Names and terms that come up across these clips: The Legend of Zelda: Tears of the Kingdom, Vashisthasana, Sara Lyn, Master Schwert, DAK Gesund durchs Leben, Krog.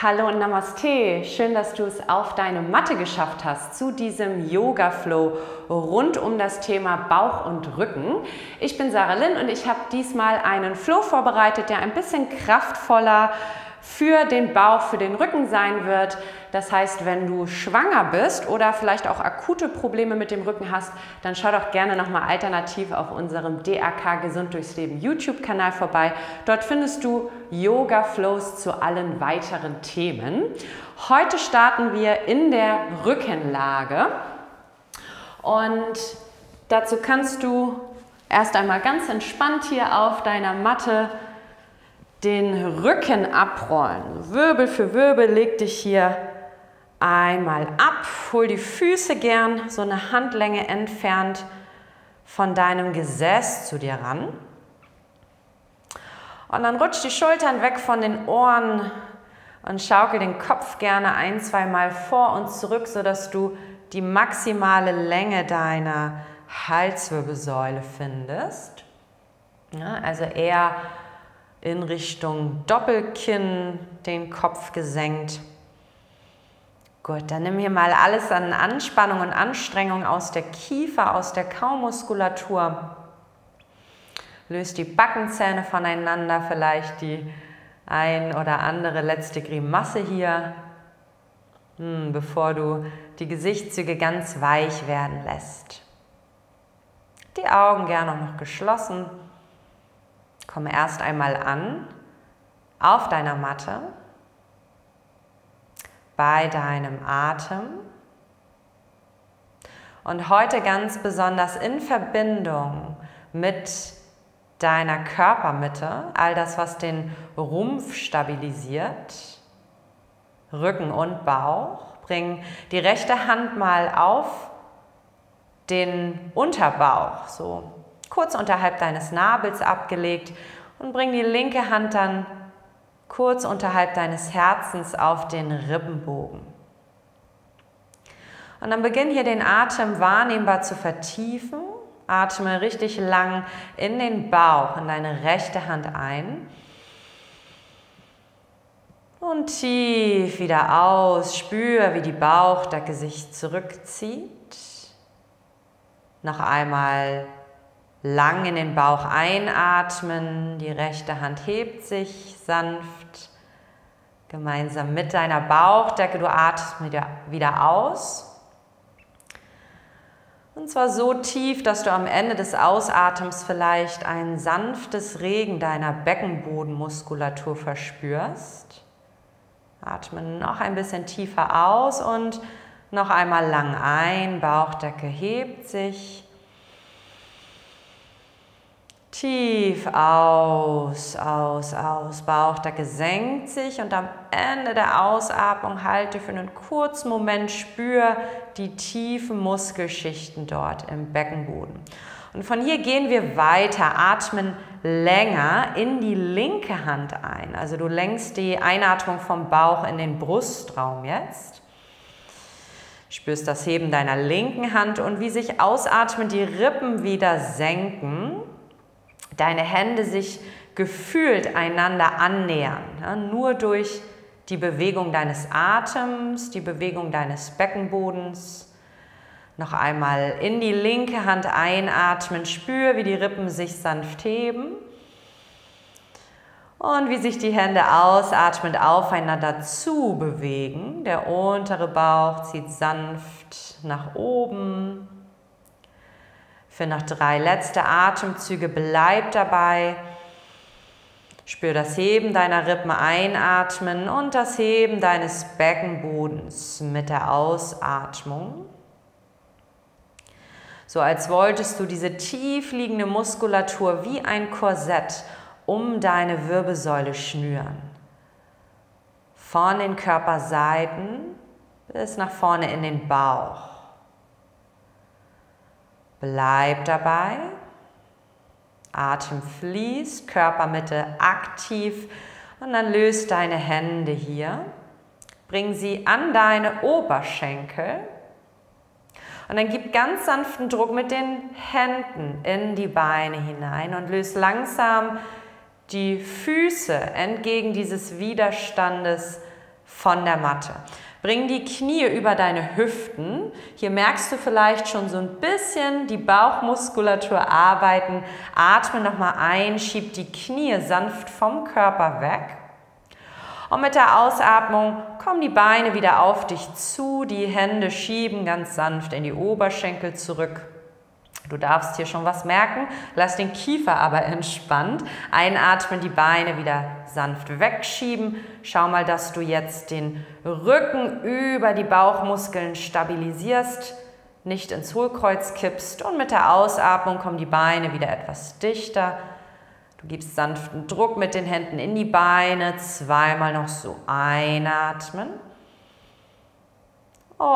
Hallo und Namaste, schön, dass du es auf deine Matte geschafft hast zu diesem Yoga-Flow rund um das Thema Bauch und Rücken. Ich bin Sara Lyn und ich habe diesmal einen Flow vorbereitet, der ein bisschen kraftvoller für den Bauch, für den Rücken sein wird. Das heißt, wenn du schwanger bist oder vielleicht auch akute Probleme mit dem Rücken hast, dann schau doch gerne nochmal alternativ auf unserem DAK Gesund durchs Leben YouTube-Kanal vorbei. Dort findest du Yoga-Flows zu allen weiteren Themen. Heute starten wir in der Rückenlage und dazu kannst du erst einmal ganz entspannt hier auf deiner Matte den Rücken abrollen. Wirbel für Wirbel, leg dich hier einmal ab, hol die Füße gern so eine Handlänge entfernt von deinem Gesäß zu dir ran. Und dann rutsch die Schultern weg von den Ohren und schaukel den Kopf gerne ein, zweimal vor und zurück, sodass du die maximale Länge deiner Halswirbelsäule findest. Ja, also eher in Richtung Doppelkinn, den Kopf gesenkt. Gut, dann nimm hier mal alles an Anspannung und Anstrengung aus der Kiefer, aus der Kaumuskulatur. Löst die Backenzähne voneinander, vielleicht die ein oder andere letzte Grimasse hier, bevor du die Gesichtszüge ganz weich werden lässt. Die Augen gerne noch geschlossen. Komm erst einmal an, auf deiner Matte, bei deinem Atem und heute ganz besonders in Verbindung mit deiner Körpermitte, all das, was den Rumpf stabilisiert, Rücken und Bauch. Bring die rechte Hand mal auf den Unterbauch, so kurz unterhalb deines Nabels abgelegt, und bring die linke Hand dann kurz unterhalb deines Herzens auf den Rippenbogen. Und dann beginn hier den Atem wahrnehmbar zu vertiefen. Atme richtig lang in den Bauch, in deine rechte Hand ein. Und tief wieder aus. Spür, wie die Bauchdecke sich zurückzieht. Noch einmal lang in den Bauch einatmen, die rechte Hand hebt sich sanft gemeinsam mit deiner Bauchdecke. Du atmest wieder aus. Und zwar so tief, dass du am Ende des Ausatems vielleicht ein sanftes Regen deiner Beckenbodenmuskulatur verspürst. Atme noch ein bisschen tiefer aus und noch einmal lang ein. Bauchdecke hebt sich. Tief aus, Bauchdecke senkt sich und am Ende der Ausatmung halte für einen kurzen Moment, spür die tiefen Muskelschichten dort im Beckenboden. Und von hier gehen wir weiter, atmen länger in die linke Hand ein. Also du lenkst die Einatmung vom Bauch in den Brustraum jetzt. Spürst das Heben deiner linken Hand und wie sich ausatmen, die Rippen wieder senken. Deine Hände sich gefühlt einander annähern, ja, nur durch die Bewegung deines Atems, die Bewegung deines Beckenbodens. Noch einmal in die linke Hand einatmen, spür, wie die Rippen sich sanft heben und wie sich die Hände ausatmend aufeinander zu bewegen. Der untere Bauch zieht sanft nach oben. Für noch 3 letzte Atemzüge, bleib dabei. Spür das Heben deiner Rippen, einatmen und das Heben deines Beckenbodens mit der Ausatmung. So als wolltest du diese tief liegende Muskulatur wie ein Korsett um deine Wirbelsäule schnüren. Von den Körperseiten bis nach vorne in den Bauch. Bleib dabei, Atem fließt, Körpermitte aktiv und dann löst deine Hände hier. Bring sie an deine Oberschenkel und dann gib ganz sanften Druck mit den Händen in die Beine hinein und löst langsam die Füße entgegen dieses Widerstandes von der Matte. Bring die Knie über deine Hüften. Hier merkst du vielleicht schon so ein bisschen die Bauchmuskulatur arbeiten. Atme nochmal ein, schieb die Knie sanft vom Körper weg. Und mit der Ausatmung kommen die Beine wieder auf dich zu, die Hände schieben ganz sanft in die Oberschenkel zurück. Du darfst hier schon was merken, lass den Kiefer aber entspannt. Einatmen, die Beine wieder sanft wegschieben. Schau mal, dass du jetzt den Rücken über die Bauchmuskeln stabilisierst, nicht ins Hohlkreuz kippst. Und mit der Ausatmung kommen die Beine wieder etwas dichter. Du gibst sanften Druck mit den Händen in die Beine. Zweimal noch so einatmen. Und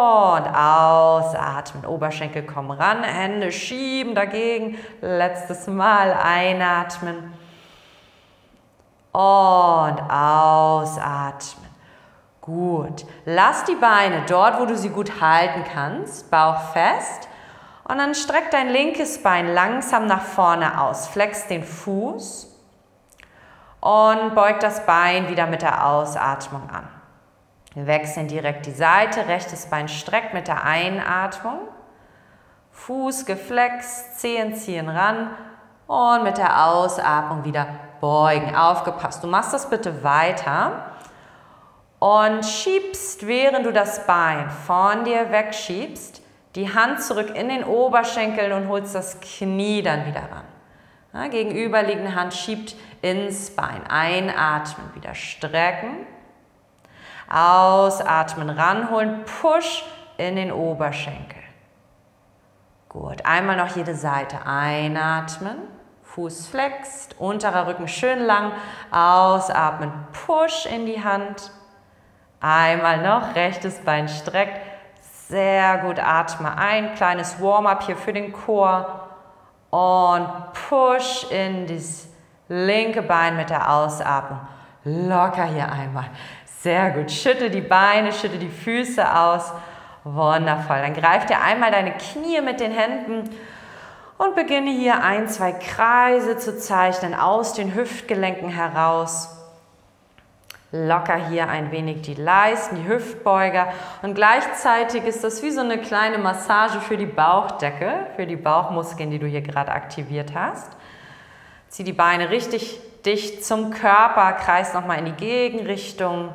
ausatmen, Oberschenkel kommen ran, Hände schieben dagegen, letztes Mal einatmen und ausatmen. Gut, lass die Beine dort, wo du sie gut halten kannst, Bauch fest und dann streck dein linkes Bein langsam nach vorne aus, flex den Fuß und beug das Bein wieder mit der Ausatmung an. Wir wechseln direkt die Seite, rechtes Bein streckt mit der Einatmung, Fuß geflext, Zehen ziehen ran und mit der Ausatmung wieder beugen. Aufgepasst, du machst das bitte weiter und schiebst, während du das Bein von dir wegschiebst, die Hand zurück in den Oberschenkel und holst das Knie dann wieder ran. Ja, gegenüberliegende Hand schiebt ins Bein, einatmen, wieder strecken. Ausatmen, ranholen, Push in den Oberschenkel. Gut, einmal noch jede Seite. Einatmen, Fuß flext, unterer Rücken schön lang. Ausatmen, Push in die Hand. Einmal noch, rechtes Bein streckt. Sehr gut, atme ein. Kleines Warm-up hier für den Core. Und Push in das linke Bein mit der Ausatmung. Locker hier einmal. Sehr gut, schüttel die Beine, schüttel die Füße aus. Wundervoll, dann greif dir einmal deine Knie mit den Händen und beginne hier 1, 2 Kreise zu zeichnen, aus den Hüftgelenken heraus. Locker hier ein wenig die Leisten, die Hüftbeuger und gleichzeitig ist das wie so eine kleine Massage für die Bauchdecke, für die Bauchmuskeln, die du hier gerade aktiviert hast. Zieh die Beine richtig dicht zum Körper, kreis nochmal in die Gegenrichtung.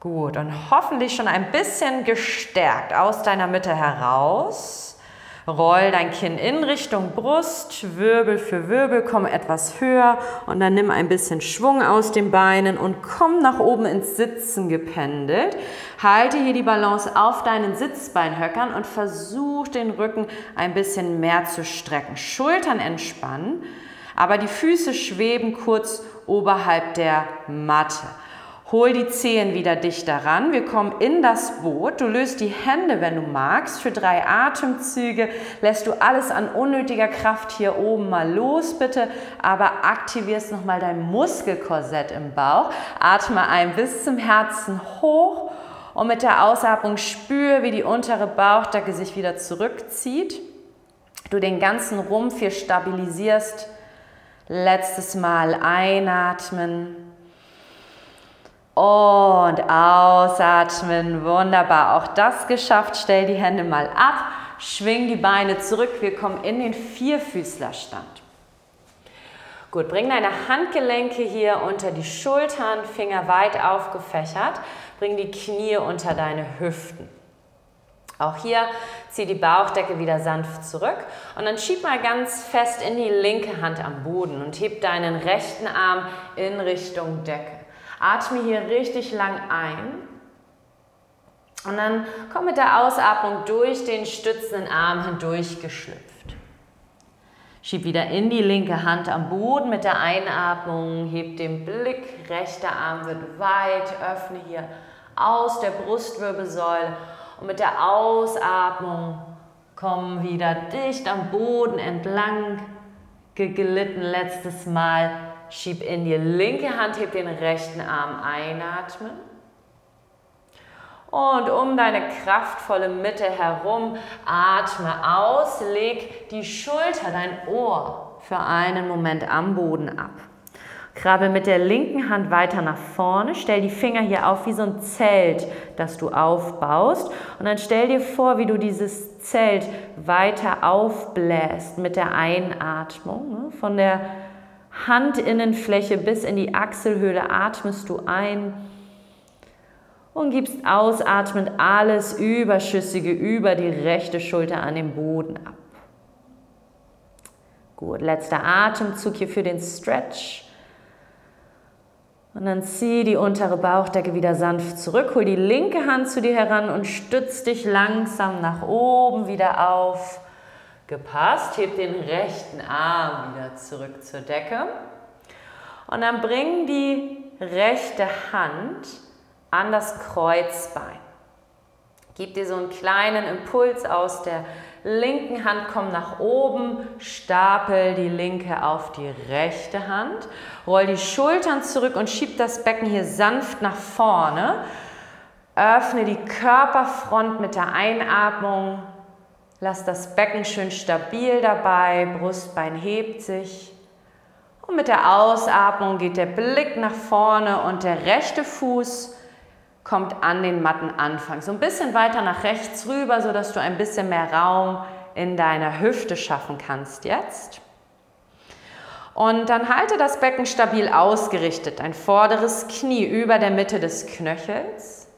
Gut, und hoffentlich schon ein bisschen gestärkt aus deiner Mitte heraus. Roll dein Kinn in Richtung Brust, Wirbel für Wirbel, komm etwas höher und dann nimm ein bisschen Schwung aus den Beinen und komm nach oben ins Sitzen gependelt. Halte hier die Balance auf deinen Sitzbeinhöckern und versuch den Rücken ein bisschen mehr zu strecken. Schultern entspannen, aber die Füße schweben kurz oberhalb der Matte. Hol die Zehen wieder dichter ran. Wir kommen in das Boot. Du löst die Hände, wenn du magst, für 3 Atemzüge. Lässt du alles an unnötiger Kraft hier oben mal los, bitte. Aber aktivierst nochmal dein Muskelkorsett im Bauch. Atme ein bis zum Herzen hoch. Und mit der Ausatmung spür, wie die untere Bauchdecke sich wieder zurückzieht. Du den ganzen Rumpf hier stabilisierst. Letztes Mal einatmen. Und ausatmen, wunderbar, auch das geschafft. Stell die Hände mal ab, schwing die Beine zurück, wir kommen in den Vierfüßlerstand. Gut, bring deine Handgelenke hier unter die Schultern, Finger weit aufgefächert, bring die Knie unter deine Hüften. Auch hier zieh die Bauchdecke wieder sanft zurück und dann schieb mal ganz fest in die linke Hand am Boden und heb deinen rechten Arm in Richtung Decke. Atme hier richtig lang ein und dann komm mit der Ausatmung durch den stützenden Arm hindurch geschlüpft. Schieb wieder in die linke Hand am Boden mit der Einatmung, heb den Blick, rechter Arm wird weit, öffne hier aus der Brustwirbelsäule und mit der Ausatmung komm wieder dicht am Boden entlang, geglitten letztes Mal. Schieb in die linke Hand, heb den rechten Arm, einatmen. Und um deine kraftvolle Mitte herum, atme aus, leg die Schulter, dein Ohr für einen Moment am Boden ab. Grabe mit der linken Hand weiter nach vorne, stell die Finger hier auf wie so ein Zelt, das du aufbaust, und dann stell dir vor, wie du dieses Zelt weiter aufbläst mit der Einatmung. Von der Handinnenfläche bis in die Achselhöhle atmest du ein und gibst ausatmend alles Überschüssige über die rechte Schulter an den Boden ab. Gut, letzter Atemzug hier für den Stretch. Und dann zieh die untere Bauchdecke wieder sanft zurück, hol die linke Hand zu dir heran und stütz dich langsam nach oben wieder auf. Gepasst, heb den rechten Arm wieder zurück zur Decke. Und dann bring die rechte Hand an das Kreuzbein. Gib dir so einen kleinen Impuls aus der linken Hand, komm nach oben, stapel die linke auf die rechte Hand, roll die Schultern zurück und schieb das Becken hier sanft nach vorne. Öffne die Körperfront mit der Einatmung, lass das Becken schön stabil dabei, Brustbein hebt sich. Und mit der Ausatmung geht der Blick nach vorne und der rechte Fuß kommt an den Mattenanfang. So ein bisschen weiter nach rechts rüber, sodass du ein bisschen mehr Raum in deiner Hüfte schaffen kannst jetzt. Und dann halte das Becken stabil ausgerichtet, dein vorderes Knie über der Mitte des Knöchels.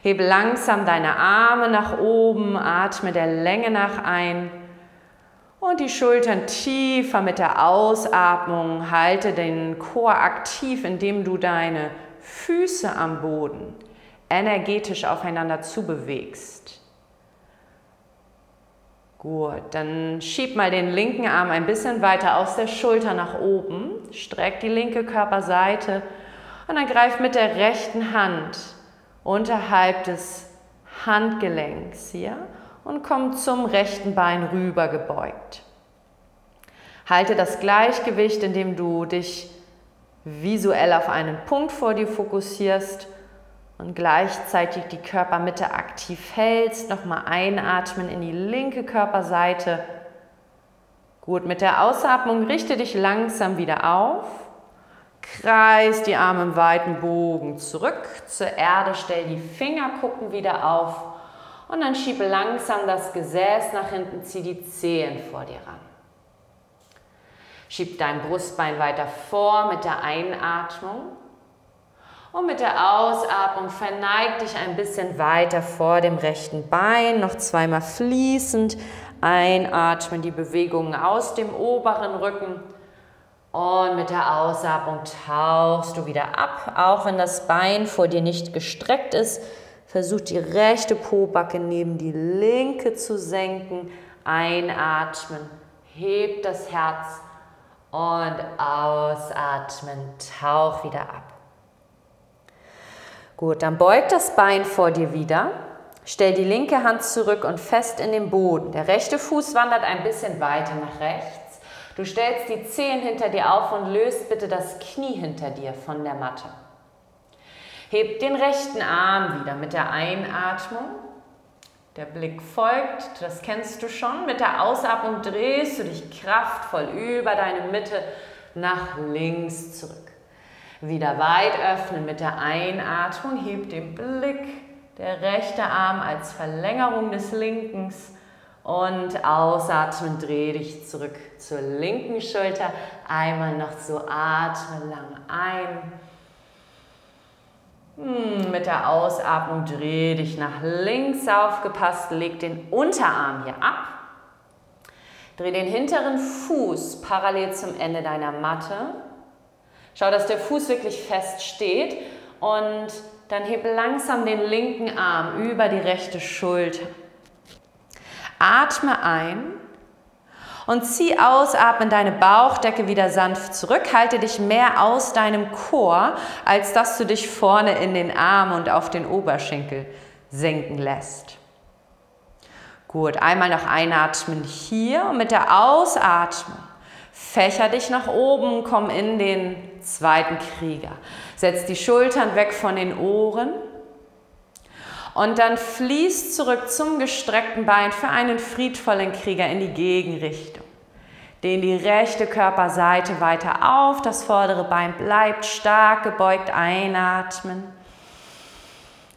Hebe langsam deine Arme nach oben, atme der Länge nach ein und die Schultern tiefer mit der Ausatmung. Halte den Chor aktiv, indem du deine Füße am Boden energetisch aufeinander zubewegst. Gut, dann schieb mal den linken Arm ein bisschen weiter aus der Schulter nach oben, streck die linke Körperseite und dann greif mit der rechten Hand unterhalb des Handgelenks hier und komm zum rechten Bein rüber gebeugt. Halte das Gleichgewicht, indem du dich visuell auf einen Punkt vor dir fokussierst und gleichzeitig die Körpermitte aktiv hältst. Nochmal einatmen in die linke Körperseite. Gut, mit der Ausatmung richte dich langsam wieder auf. Kreis die Arme im weiten Bogen zurück zur Erde. Stell die Finger, gucken wieder auf. Und dann schiebe langsam das Gesäß nach hinten, zieh die Zehen vor dir ran. Schieb dein Brustbein weiter vor mit der Einatmung. Und mit der Ausatmung verneig dich ein bisschen weiter vor dem rechten Bein. Noch zweimal fließend einatmen, die Bewegungen aus dem oberen Rücken. Und mit der Ausatmung tauchst du wieder ab. Auch wenn das Bein vor dir nicht gestreckt ist, versuch die rechte Pobacke neben die linke zu senken. Einatmen, heb das Herz und ausatmen, tauch wieder ab. Gut, dann beug das Bein vor dir wieder, stell die linke Hand zurück und fest in den Boden. Der rechte Fuß wandert ein bisschen weiter nach rechts. Du stellst die Zehen hinter dir auf und löst bitte das Knie hinter dir von der Matte. Heb den rechten Arm wieder mit der Einatmung. Der Blick folgt, das kennst du schon. Mit der Ausatmung drehst du dich kraftvoll über deine Mitte nach links zurück. Wieder weit öffnen mit der Einatmung, heb den Blick, der rechte Arm als Verlängerung des linken und ausatmen, dreh dich zurück zur linken Schulter. Einmal noch so, atme lang ein. Mit der Ausatmung dreh dich nach links, aufgepasst, leg den Unterarm hier ab. Dreh den hinteren Fuß parallel zum Ende deiner Matte. Schau, dass der Fuß wirklich fest steht und dann heb langsam den linken Arm über die rechte Schulter. Atme ein und zieh ausatmen deine Bauchdecke wieder sanft zurück. Halte dich mehr aus deinem Chor, als dass du dich vorne in den Arm und auf den Oberschenkel senken lässt. Gut, einmal noch einatmen hier und mit der Ausatmung fächer dich nach oben, komm in den zweiten Krieger. Setz die Schultern weg von den Ohren und dann fließ zurück zum gestreckten Bein für einen friedvollen Krieger in die Gegenrichtung. Dehn die rechte Körperseite weiter auf, das vordere Bein bleibt stark gebeugt, einatmen.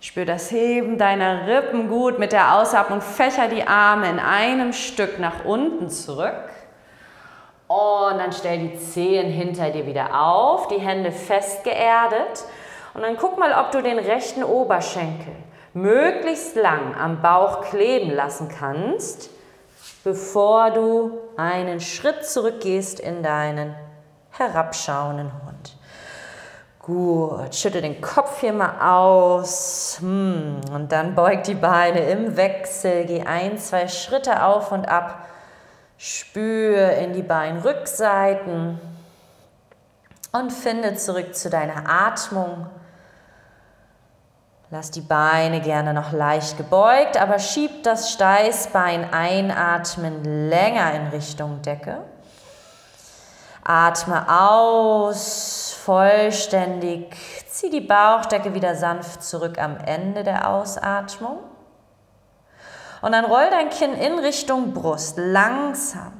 Spür das Heben deiner Rippen gut mit der Ausatmung. Fächer die Arme in einem Stück nach unten zurück. Und dann stell die Zehen hinter dir wieder auf, die Hände fest geerdet. Und dann guck mal, ob du den rechten Oberschenkel möglichst lang am Bauch kleben lassen kannst, bevor du einen Schritt zurückgehst in deinen herabschauenden Hund. Gut, schütte den Kopf hier mal aus und dann beug die Beine im Wechsel. Geh 1, 2 Schritte auf und ab. Spür in die Beinrückseiten und finde zurück zu deiner Atmung. Lass die Beine gerne noch leicht gebeugt, aber schieb das Steißbein einatmen länger in Richtung Decke. Atme aus, vollständig. Zieh die Bauchdecke wieder sanft zurück am Ende der Ausatmung. Und dann roll dein Kinn in Richtung Brust, langsam.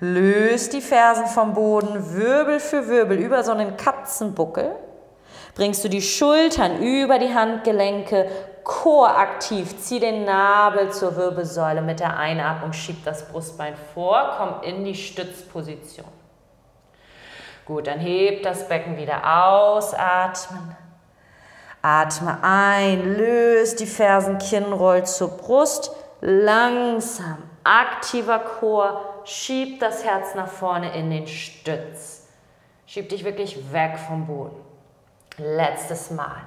Löst die Fersen vom Boden, Wirbel für Wirbel, über so einen Katzenbuckel. Bringst du die Schultern über die Handgelenke, Core aktiv, zieh den Nabel zur Wirbelsäule mit der Einatmung, schieb das Brustbein vor, komm in die Stützposition. Gut, dann heb das Becken wieder aus, atmen. Atme ein, löst die Fersen, Kinn rollt zur Brust, langsam, aktiver Core, schieb das Herz nach vorne in den Stütz. Schieb dich wirklich weg vom Boden. Letztes Mal.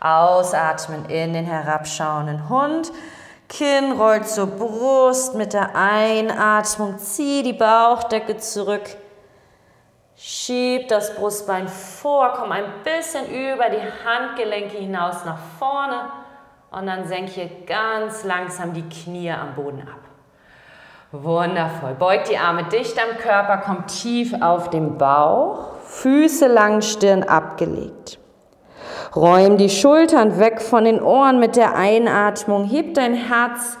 Ausatmen in den herabschauenden Hund. Kinn rollt zur Brust mit der Einatmung. Zieh die Bauchdecke zurück. Schieb das Brustbein vor. Komm ein bisschen über die Handgelenke hinaus nach vorne. Und dann senk hier ganz langsam die Knie am Boden ab. Wundervoll. Beug die Arme dicht am Körper, komm tief auf den Bauch, Füße lang, Stirn abgelegt. Räum die Schultern weg von den Ohren mit der Einatmung, heb dein Herz,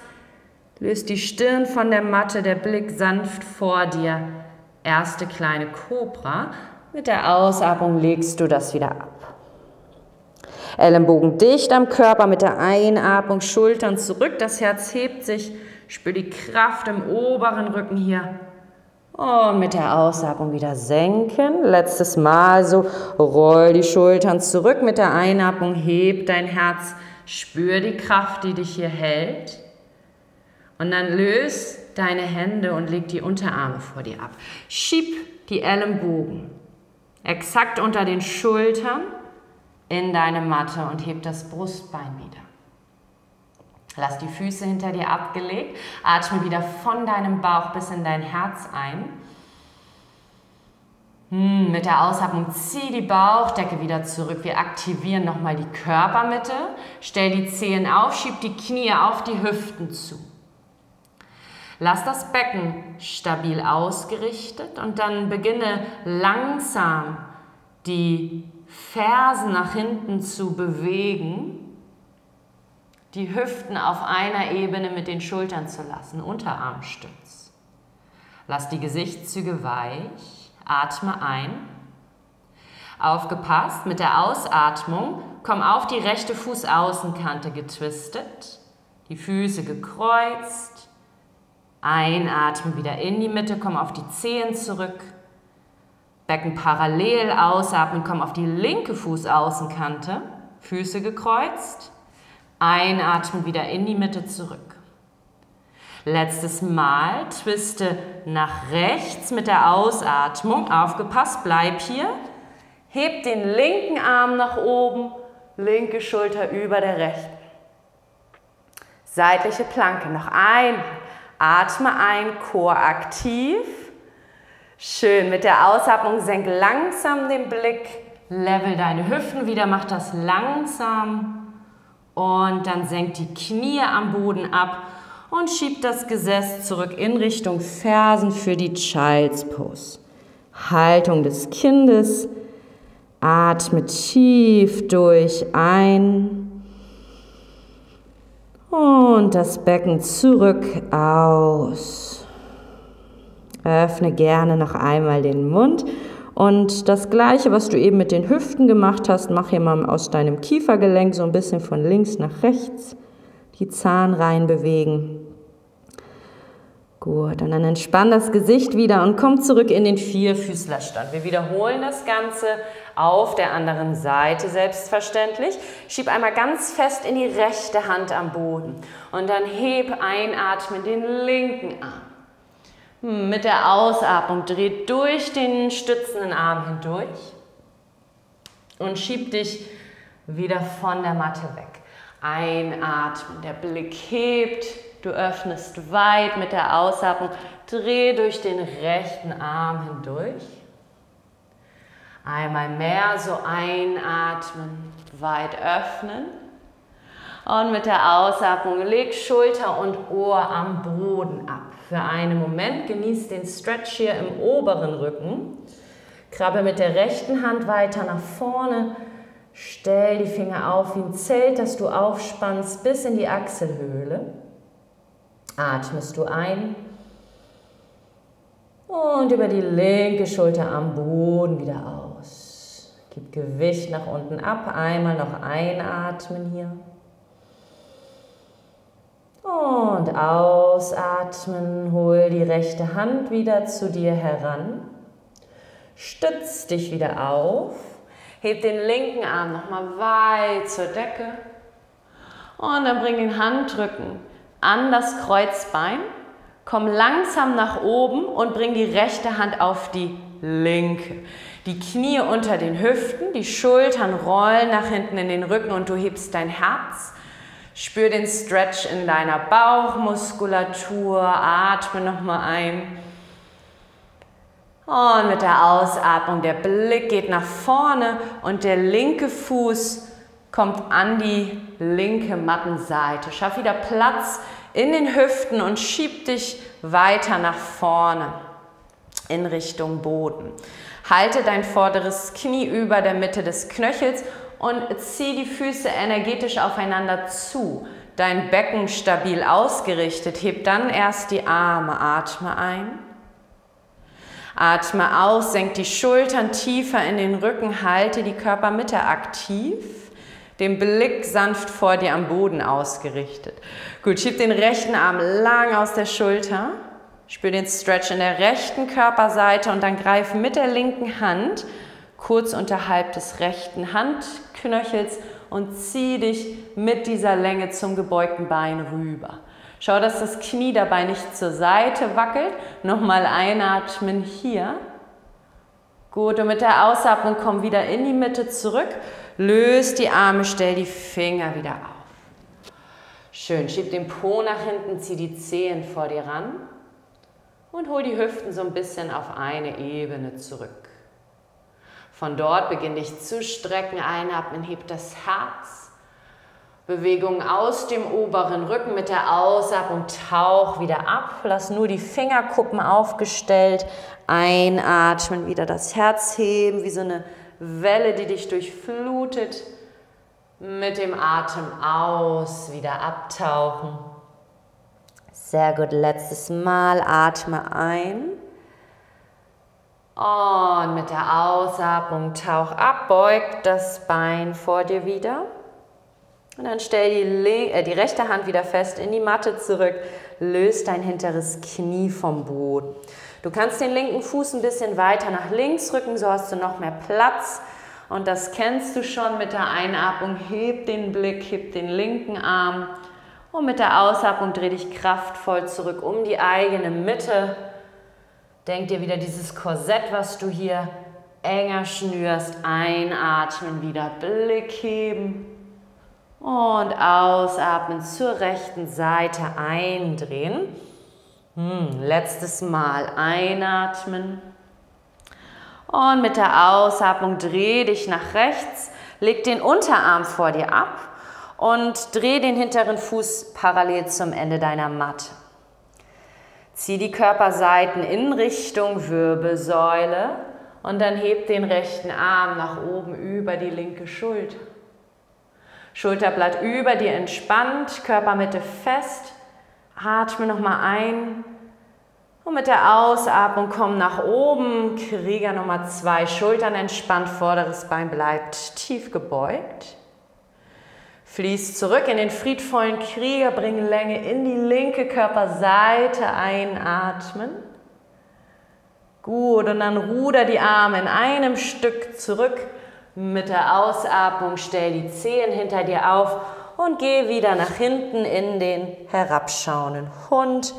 löst die Stirn von der Matte, der Blick sanft vor dir. Erste kleine Kobra, mit der Ausatmung legst du das wieder ab. Ellenbogen dicht am Körper, mit der Einatmung Schultern zurück, das Herz hebt sich. Spür die Kraft im oberen Rücken hier. Und mit der Ausatmung wieder senken. Letztes Mal so. Roll die Schultern zurück. Mit der Einatmung heb dein Herz. Spür die Kraft, die dich hier hält. Und dann löst deine Hände und leg die Unterarme vor dir ab. Schieb die Ellenbogen exakt unter den Schultern in deine Matte und heb das Brustbein wieder. Lass die Füße hinter dir abgelegt, atme wieder von deinem Bauch bis in dein Herz ein. Mit der Ausatmung zieh die Bauchdecke wieder zurück. Wir aktivieren nochmal die Körpermitte. Stell die Zehen auf, schieb die Knie auf die Hüften zu. Lass das Becken stabil ausgerichtet und dann beginne langsam die Fersen nach hinten zu bewegen. Die Hüften auf einer Ebene mit den Schultern zu lassen, Unterarmstütz. Lass die Gesichtszüge weich, atme ein. Aufgepasst, mit der Ausatmung komm auf die rechte Fußaußenkante getwistet, die Füße gekreuzt. Einatmen wieder in die Mitte, komm auf die Zehen zurück. Becken parallel ausatmen, komm auf die linke Fußaußenkante, Füße gekreuzt. Einatmen, wieder in die Mitte zurück. Letztes Mal, twiste nach rechts mit der Ausatmung. Aufgepasst, bleib hier. Heb den linken Arm nach oben, linke Schulter über der rechten. Seitliche Planke, noch ein. Atme ein, Core aktiv. Schön, mit der Ausatmung senk langsam den Blick. Level deine Hüften wieder, mach das langsam. Und dann senkt die Knie am Boden ab und schiebt das Gesäß zurück in Richtung Fersen für die Child's Pose. Haltung des Kindes. Atme tief durch ein. Und das Becken zurück aus. Öffne gerne noch einmal den Mund. Und das Gleiche, was du eben mit den Hüften gemacht hast, mach hier mal aus deinem Kiefergelenk so ein bisschen von links nach rechts. Die Zahnreihen bewegen. Gut, und dann entspann das Gesicht wieder und komm zurück in den Vierfüßlerstand. Wir wiederholen das Ganze auf der anderen Seite selbstverständlich. Schieb einmal ganz fest in die rechte Hand am Boden und dann heb einatmen den linken Arm. Mit der Ausatmung dreh durch den stützenden Arm hindurch und schieb dich wieder von der Matte weg. Einatmen, der Blick hebt, du öffnest weit mit der Ausatmung, dreh durch den rechten Arm hindurch. Einmal mehr so einatmen, weit öffnen. Und mit der Ausatmung leg Schulter und Ohr am Boden ab. Für einen Moment genieß den Stretch hier im oberen Rücken. Krabbe mit der rechten Hand weiter nach vorne. Stell die Finger auf wie ein Zelt, das du aufspannst bis in die Achselhöhle. Atmest du ein. Und über die linke Schulter am Boden wieder aus. Gib Gewicht nach unten ab. Einmal noch einatmen hier. Und ausatmen, hol die rechte Hand wieder zu dir heran, stütz dich wieder auf, heb den linken Arm nochmal weit zur Decke und dann bring den Handrücken an das Kreuzbein, komm langsam nach oben und bring die rechte Hand auf die linke. Die Knie unter den Hüften, die Schultern rollen nach hinten in den Rücken und du hebst dein Herz. Spür den Stretch in deiner Bauchmuskulatur, atme nochmal ein. Und mit der Ausatmung, der Blick geht nach vorne und der linke Fuß kommt an die linke Mattenseite. Schaff wieder Platz in den Hüften und schieb dich weiter nach vorne in Richtung Boden. Halte dein vorderes Knie über der Mitte des Knöchels und zieh die Füße energetisch aufeinander zu. Dein Becken stabil ausgerichtet. Heb dann erst die Arme. Atme ein. Atme aus. Senk die Schultern tiefer in den Rücken. Halte die Körpermitte aktiv. Den Blick sanft vor dir am Boden ausgerichtet. Gut, schieb den rechten Arm lang aus der Schulter. Spür den Stretch in der rechten Körperseite und dann greif mit der linken Hand kurz unterhalb des rechten Handknöchels und zieh dich mit dieser Länge zum gebeugten Bein rüber. Schau, dass das Knie dabei nicht zur Seite wackelt. Nochmal einatmen hier. Gut, und mit der Ausatmung komm wieder in die Mitte zurück. Löst die Arme, stell die Finger wieder auf. Schön, schieb den Po nach hinten, zieh die Zehen vor dir ran und hol die Hüften so ein bisschen auf eine Ebene zurück. Von dort beginn dich zu strecken, einatmen, heb das Herz. Bewegungen aus dem oberen Rücken mit der Ausatmung, tauch wieder ab. Lass nur die Fingerkuppen aufgestellt. Einatmen, wieder das Herz heben, wie so eine Welle, die dich durchflutet. Mit dem Atem aus, wieder abtauchen. Sehr gut, letztes Mal, atme ein. Und mit der Ausatmung tauch ab, beug das Bein vor dir wieder. Und dann stell die rechte Hand wieder fest in die Matte zurück. Löst dein hinteres Knie vom Boden. Du kannst den linken Fuß ein bisschen weiter nach links rücken, so hast du noch mehr Platz. Und das kennst du schon mit der Einatmung. Heb den Blick, heb den linken Arm. Und mit der Ausatmung dreh dich kraftvoll zurück um die eigene Mitte. Denk dir wieder dieses Korsett, was du hier enger schnürst. Einatmen, wieder Blick heben. Und ausatmen, zur rechten Seite eindrehen. Letztes Mal einatmen. Und mit der Ausatmung dreh dich nach rechts. Leg den Unterarm vor dir ab und dreh den hinteren Fuß parallel zum Ende deiner Matte. Zieh die Körperseiten in Richtung Wirbelsäule und dann heb den rechten Arm nach oben über die linke Schulter. Schulterblatt über dir entspannt, Körpermitte fest. Atme nochmal ein Und mit der Ausatmung komm nach oben, Krieger Nummer 2, Schultern entspannt, vorderes Bein bleibt tief gebeugt. Fließ zurück in den friedvollen Krieger, bring Länge in die linke Körperseite, einatmen. Gut, und dann ruder die Arme in einem Stück zurück. Mit der Ausatmung stell die Zehen hinter dir auf und geh wieder nach hinten in den herabschauenden Hund.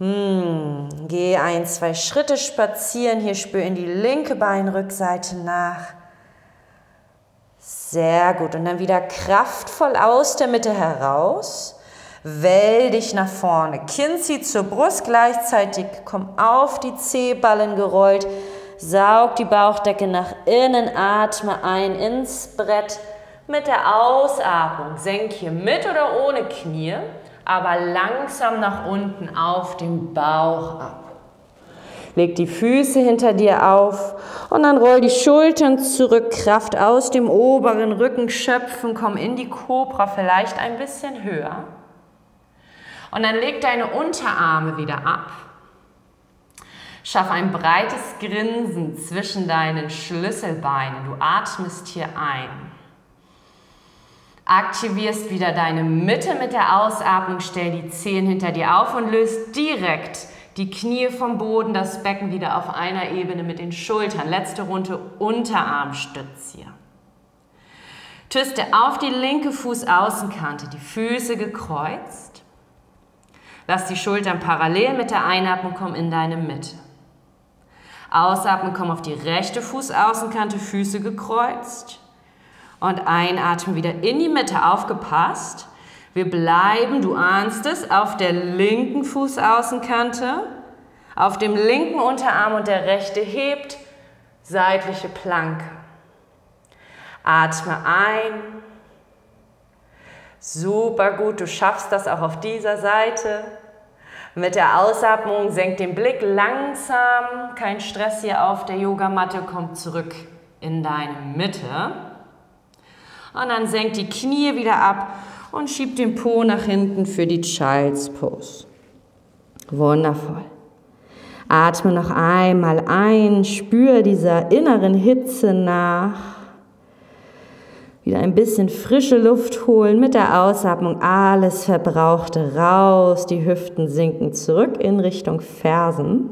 Geh 1, 2 Schritte spazieren, hier spür in die linke Beinrückseite nach. Sehr gut. Und dann wieder kraftvoll aus der Mitte heraus. Well dich nach vorne. Kinn zieht zur Brust gleichzeitig. Komm auf die Zehballen gerollt. Saug die Bauchdecke nach innen. Atme ein ins Brett. Mit der Ausatmung senk hier mit oder ohne Knie, aber langsam nach unten auf den Bauch ab. Leg die Füße hinter dir auf und dann roll die Schultern zurück. Kraft aus dem oberen Rücken schöpfen, komm in die Cobra, vielleicht ein bisschen höher. Und dann leg deine Unterarme wieder ab. Schaff ein breites Grinsen zwischen deinen Schlüsselbeinen. Du atmest hier ein. Aktivierst wieder deine Mitte mit der Ausatmung, stell die Zehen hinter dir auf und löst direkt die Knie vom Boden, das Becken wieder auf einer Ebene mit den Schultern. Letzte Runde, Unterarmstütz hier. Tüste auf die linke Fußaußenkante, die Füße gekreuzt. Lass die Schultern parallel mit der Einatmung kommen in deine Mitte. Ausatmen, komm auf die rechte Fußaußenkante, Füße gekreuzt. Und einatmen wieder in die Mitte, aufgepasst. Wir bleiben, du ahnst es, auf der linken Fußaußenkante, auf dem linken Unterarm und der rechte hebt, seitliche Planke. Atme ein. Super gut, du schaffst das auch auf dieser Seite. Mit der Ausatmung senk den Blick langsam, kein Stress hier auf der Yogamatte, komm zurück in deine Mitte. Und dann senk die Knie wieder ab. Und schieb den Po nach hinten für die Child's Pose. Wundervoll. Atme noch einmal ein, spür dieser inneren Hitze nach. Wieder ein bisschen frische Luft holen, mit der Ausatmung alles Verbrauchte raus, die Hüften sinken zurück in Richtung Fersen.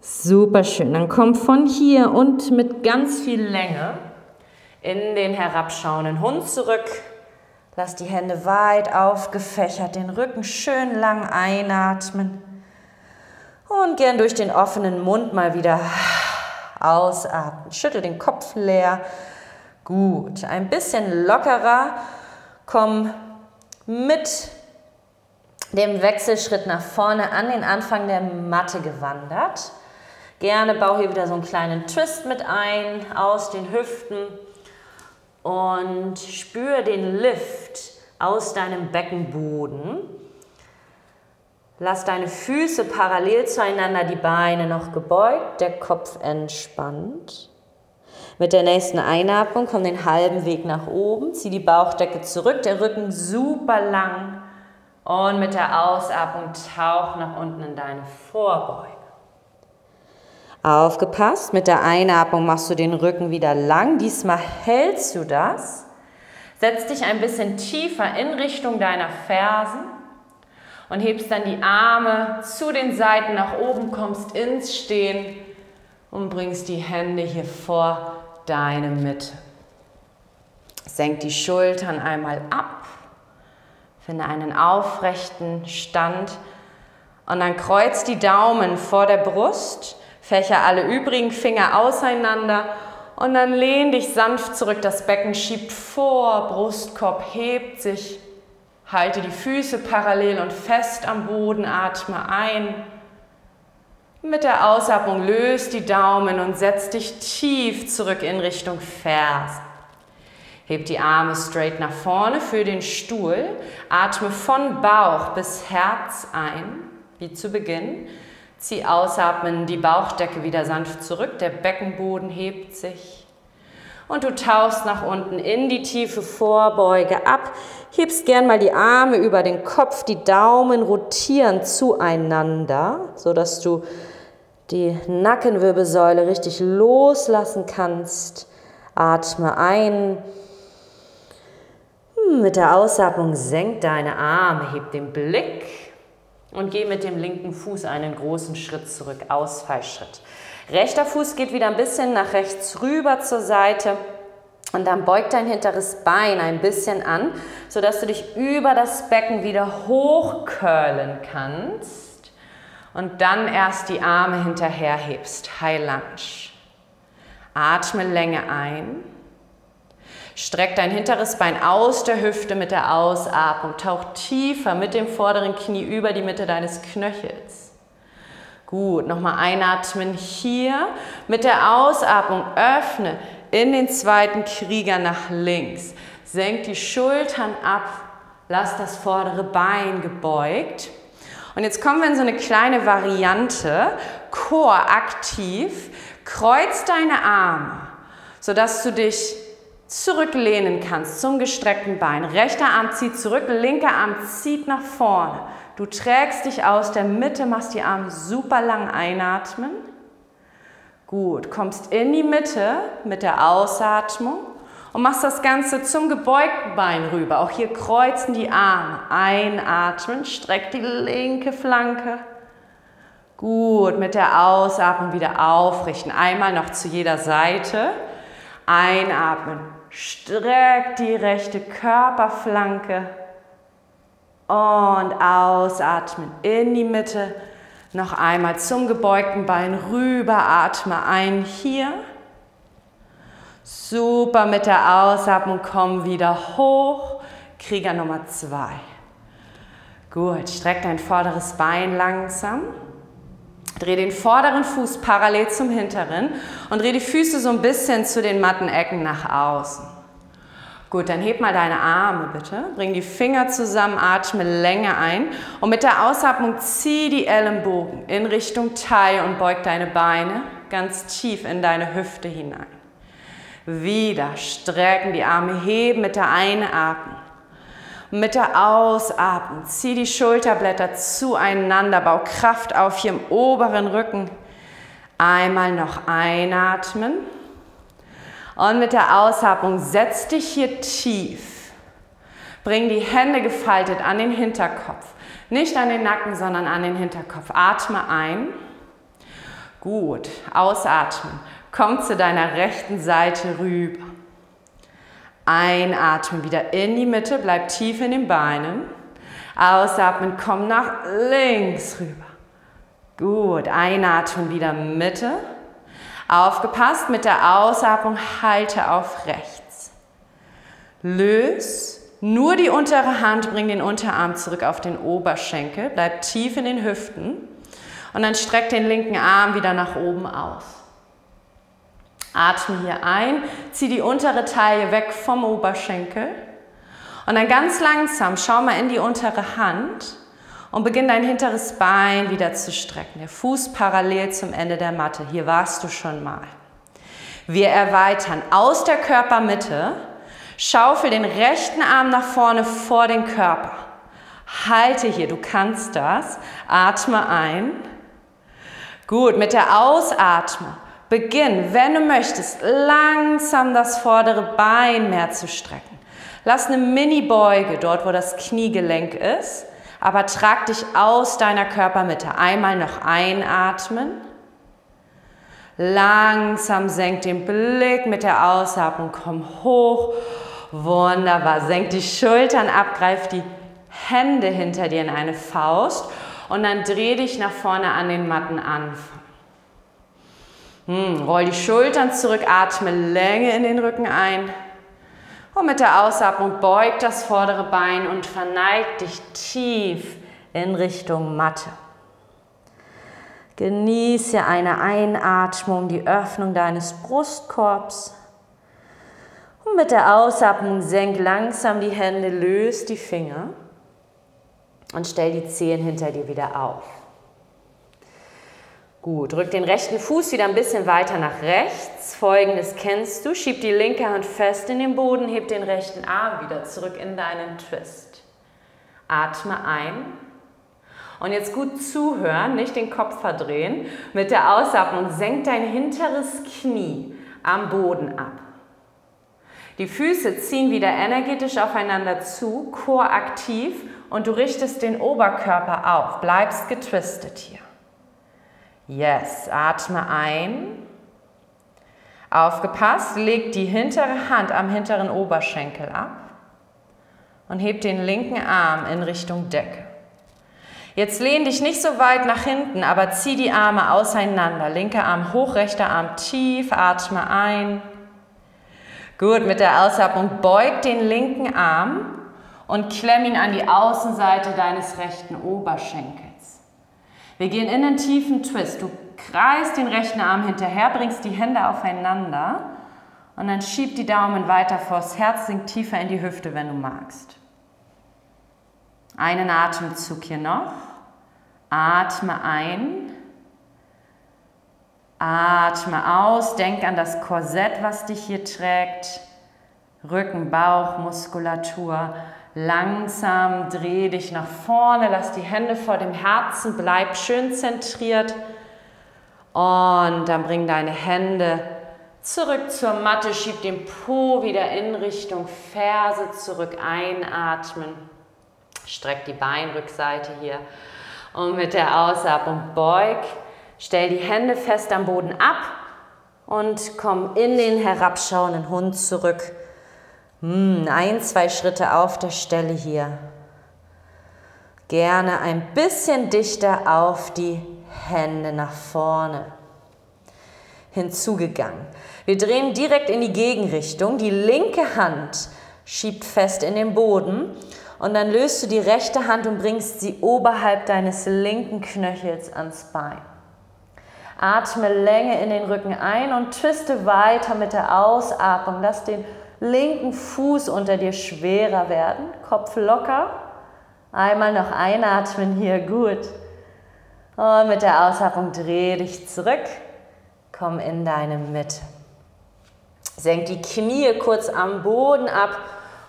Super schön, dann komm von hier und mit ganz viel Länge in den herabschauenden Hund zurück. Lass die Hände weit aufgefächert, den Rücken schön lang einatmen und gern durch den offenen Mund mal wieder ausatmen. Schüttel den Kopf leer. Gut, ein bisschen lockerer. Komm mit dem Wechselschritt nach vorne an den Anfang der Matte gewandert. Gerne bau hier wieder so einen kleinen Twist mit ein, aus den Hüften. Und spür den Lift aus deinem Beckenboden. Lass deine Füße parallel zueinander, die Beine noch gebeugt, der Kopf entspannt. Mit der nächsten Einatmung komm den halben Weg nach oben, zieh die Bauchdecke zurück, der Rücken super lang. Und mit der Ausatmung tauch nach unten in deine Vorbeuge. Aufgepasst, mit der Einatmung machst du den Rücken wieder lang, diesmal hältst du das, setzt dich ein bisschen tiefer in Richtung deiner Fersen und hebst dann die Arme zu den Seiten nach oben, kommst ins Stehen und bringst die Hände hier vor deine Mitte. Senk die Schultern einmal ab, finde einen aufrechten Stand und dann kreuz die Daumen vor der Brust. Fächer alle übrigen Finger auseinander und dann lehn dich sanft zurück. Das Becken schiebt vor, Brustkorb hebt sich. Halte die Füße parallel und fest am Boden, atme ein. Mit der Ausatmung löst die Daumen und setz dich tief zurück in Richtung Fersen. Heb die Arme straight nach vorne für den Stuhl. Atme von Bauch bis Herz ein, wie zu Beginn. Zieh ausatmen, die Bauchdecke wieder sanft zurück, der Beckenboden hebt sich. und du tauchst nach unten in die tiefe Vorbeuge ab. Hebst gern mal die Arme über den Kopf, die Daumen rotieren zueinander, sodass du die Nackenwirbelsäule richtig loslassen kannst. Atme ein. Mit der Ausatmung senk deine Arme, heb den Blick und geh mit dem linken Fuß einen großen Schritt zurück, Ausfallschritt. Rechter Fuß geht wieder ein bisschen nach rechts rüber zur Seite und dann beugt dein hinteres Bein ein bisschen an, sodass du dich über das Becken wieder hochcurlen kannst und dann erst die Arme hinterher hebst, High Lunge. Atme Länge ein. Streck dein hinteres Bein aus der Hüfte mit der Ausatmung. Tauch tiefer mit dem vorderen Knie über die Mitte deines Knöchels. Gut, nochmal einatmen hier. Mit der Ausatmung öffne in den zweiten Krieger nach links. Senk die Schultern ab. Lass das vordere Bein gebeugt. Und jetzt kommen wir in so eine kleine Variante. Core aktiv. Kreuz deine Arme, sodass du dich zurücklehnen kannst zum gestreckten Bein. Rechter Arm zieht zurück, linker Arm zieht nach vorne. Du trägst dich aus der Mitte, machst die Arme super lang einatmen. Gut, kommst in die Mitte mit der Ausatmung und machst das Ganze zum gebeugten Bein rüber. Auch hier kreuzen die Arme. Einatmen, streck die linke Flanke. Gut, mit der Ausatmung wieder aufrichten. Einmal noch zu jeder Seite. Einatmen. Streck die rechte Körperflanke und ausatmen in die Mitte. Noch einmal zum gebeugten Bein rüber, atme ein hier. Super, mit der Ausatmung komm wieder hoch. Krieger Nummer 2. Gut, streck dein vorderes Bein langsam. Dreh den vorderen Fuß parallel zum hinteren und dreh die Füße so ein bisschen zu den matten Ecken nach außen. Gut, dann heb mal deine Arme bitte, bring die Finger zusammen, atme Länge ein und mit der Ausatmung zieh die Ellenbogen in Richtung Thai und beug deine Beine ganz tief in deine Hüfte hinein. Wieder strecken die Arme, heben mit der Einatmung. Mit der Ausatmung zieh die Schulterblätter zueinander, bau Kraft auf hier im oberen Rücken. Einmal noch einatmen. Und mit der Ausatmung setz dich hier tief. Bring die Hände gefaltet an den Hinterkopf. Nicht an den Nacken, sondern an den Hinterkopf. Atme ein. Gut, ausatmen. Komm zu deiner rechten Seite rüber. Einatmen, wieder in die Mitte, bleib tief in den Beinen. Ausatmen, komm nach links rüber. Gut, einatmen, wieder Mitte. Aufgepasst, mit der Ausatmung halte auf rechts. Löse, nur die untere Hand, bring den Unterarm zurück auf den Oberschenkel, bleib tief in den Hüften. Und dann streck den linken Arm wieder nach oben aus. Atme hier ein, zieh die untere Taille weg vom Oberschenkel und dann ganz langsam schau mal in die untere Hand und beginn dein hinteres Bein wieder zu strecken. Der Fuß parallel zum Ende der Matte, hier warst du schon mal. Wir erweitern aus der Körpermitte, schaufel den rechten Arm nach vorne vor den Körper. Halte hier, du kannst das, atme ein. Gut, mit der Ausatmung. Beginn, wenn du möchtest, langsam das vordere Bein mehr zu strecken. Lass eine Mini-Beuge dort, wo das Kniegelenk ist, aber trag dich aus deiner Körpermitte. Einmal noch einatmen. Langsam senk den Blick mit der Ausatmung, komm hoch. Wunderbar, senk die Schultern ab, greif die Hände hinter dir in eine Faust und dann dreh dich nach vorne an den matten Anfang. Roll die Schultern zurück, atme Länge in den Rücken ein und mit der Ausatmung beug das vordere Bein und verneig dich tief in Richtung Matte. Genieße eine Einatmung, die Öffnung deines Brustkorbs und mit der Ausatmung senk langsam die Hände, löse die Finger und stell die Zehen hinter dir wieder auf. Gut, drück den rechten Fuß wieder ein bisschen weiter nach rechts. Folgendes kennst du. Schieb die linke Hand fest in den Boden, heb den rechten Arm wieder zurück in deinen Twist. Atme ein. Und jetzt gut zuhören, nicht den Kopf verdrehen. Mit der Ausatmung senk dein hinteres Knie am Boden ab. Die Füße ziehen wieder energetisch aufeinander zu, Core aktiv und du richtest den Oberkörper auf. Bleibst getwistet hier. Yes, atme ein. Aufgepasst, leg die hintere Hand am hinteren Oberschenkel ab und heb den linken Arm in Richtung Decke. Jetzt lehn dich nicht so weit nach hinten, aber zieh die Arme auseinander. Linker Arm hoch, rechter Arm tief, atme ein. Gut, mit der Ausatmung beug den linken Arm und klemm ihn an die Außenseite deines rechten Oberschenkels. Wir gehen in den tiefen Twist. Du kreist den rechten Arm hinterher, bringst die Hände aufeinander und dann schieb die Daumen weiter vors Herz, sink tiefer in die Hüfte, wenn du magst. Einen Atemzug hier noch. Atme ein. Atme aus. Denk an das Korsett, was dich hier trägt. Rücken, Bauch, Muskulatur. Langsam dreh dich nach vorne, lass die Hände vor dem Herzen, bleib schön zentriert und dann bring deine Hände zurück zur Matte, schieb den Po wieder in Richtung Ferse zurück, einatmen, streck die Beinrückseite hier und mit der Ausatmung beug, stell die Hände fest am Boden ab und komm in den herabschauenden Hund zurück. Ein, zwei Schritte auf der Stelle hier. Gerne ein bisschen dichter auf die Hände nach vorne hinzugegangen. Wir drehen direkt in die Gegenrichtung. Die linke Hand schiebt fest in den Boden und dann löst du die rechte Hand und bringst sie oberhalb deines linken Knöchels ans Bein. Atme Länge in den Rücken ein und twiste weiter mit der Ausatmung. Lass den linken Fuß unter dir schwerer werden, Kopf locker, einmal noch einatmen hier, gut. Und mit der Ausatmung dreh dich zurück, komm in deine Mitte. Senk die Knie kurz am Boden ab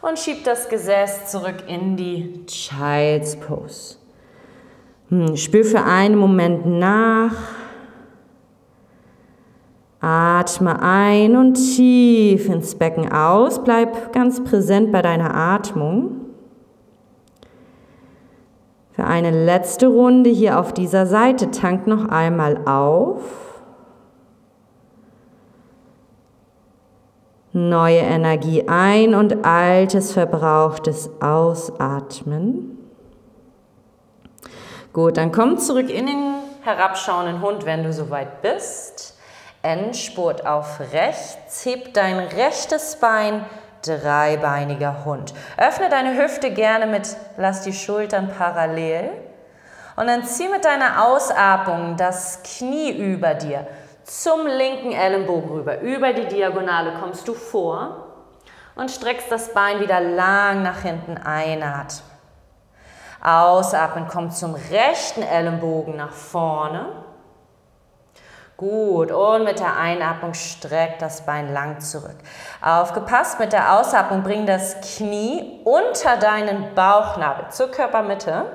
und schieb das Gesäß zurück in die Child's Pose. Spür für einen Moment nach. Atme ein und tief ins Becken aus. Bleib ganz präsent bei deiner Atmung. Für eine letzte Runde hier auf dieser Seite. Tank noch einmal auf. Neue Energie ein und altes, verbrauchtes ausatmen. Gut, dann komm zurück in den herabschauenden Hund, wenn du soweit bist. Endspurt auf rechts, heb dein rechtes Bein, dreibeiniger Hund. Öffne deine Hüfte gerne mit, lass die Schultern parallel und dann zieh mit deiner Ausatmung das Knie über dir zum linken Ellenbogen rüber. Über die Diagonale kommst du vor und streckst das Bein wieder lang nach hinten, einatmen. Ausatmen, komm zum rechten Ellenbogen nach vorne. Gut, und mit der Einatmung streck das Bein lang zurück. Aufgepasst, mit der Ausatmung bring das Knie unter deinen Bauchnabel zur Körpermitte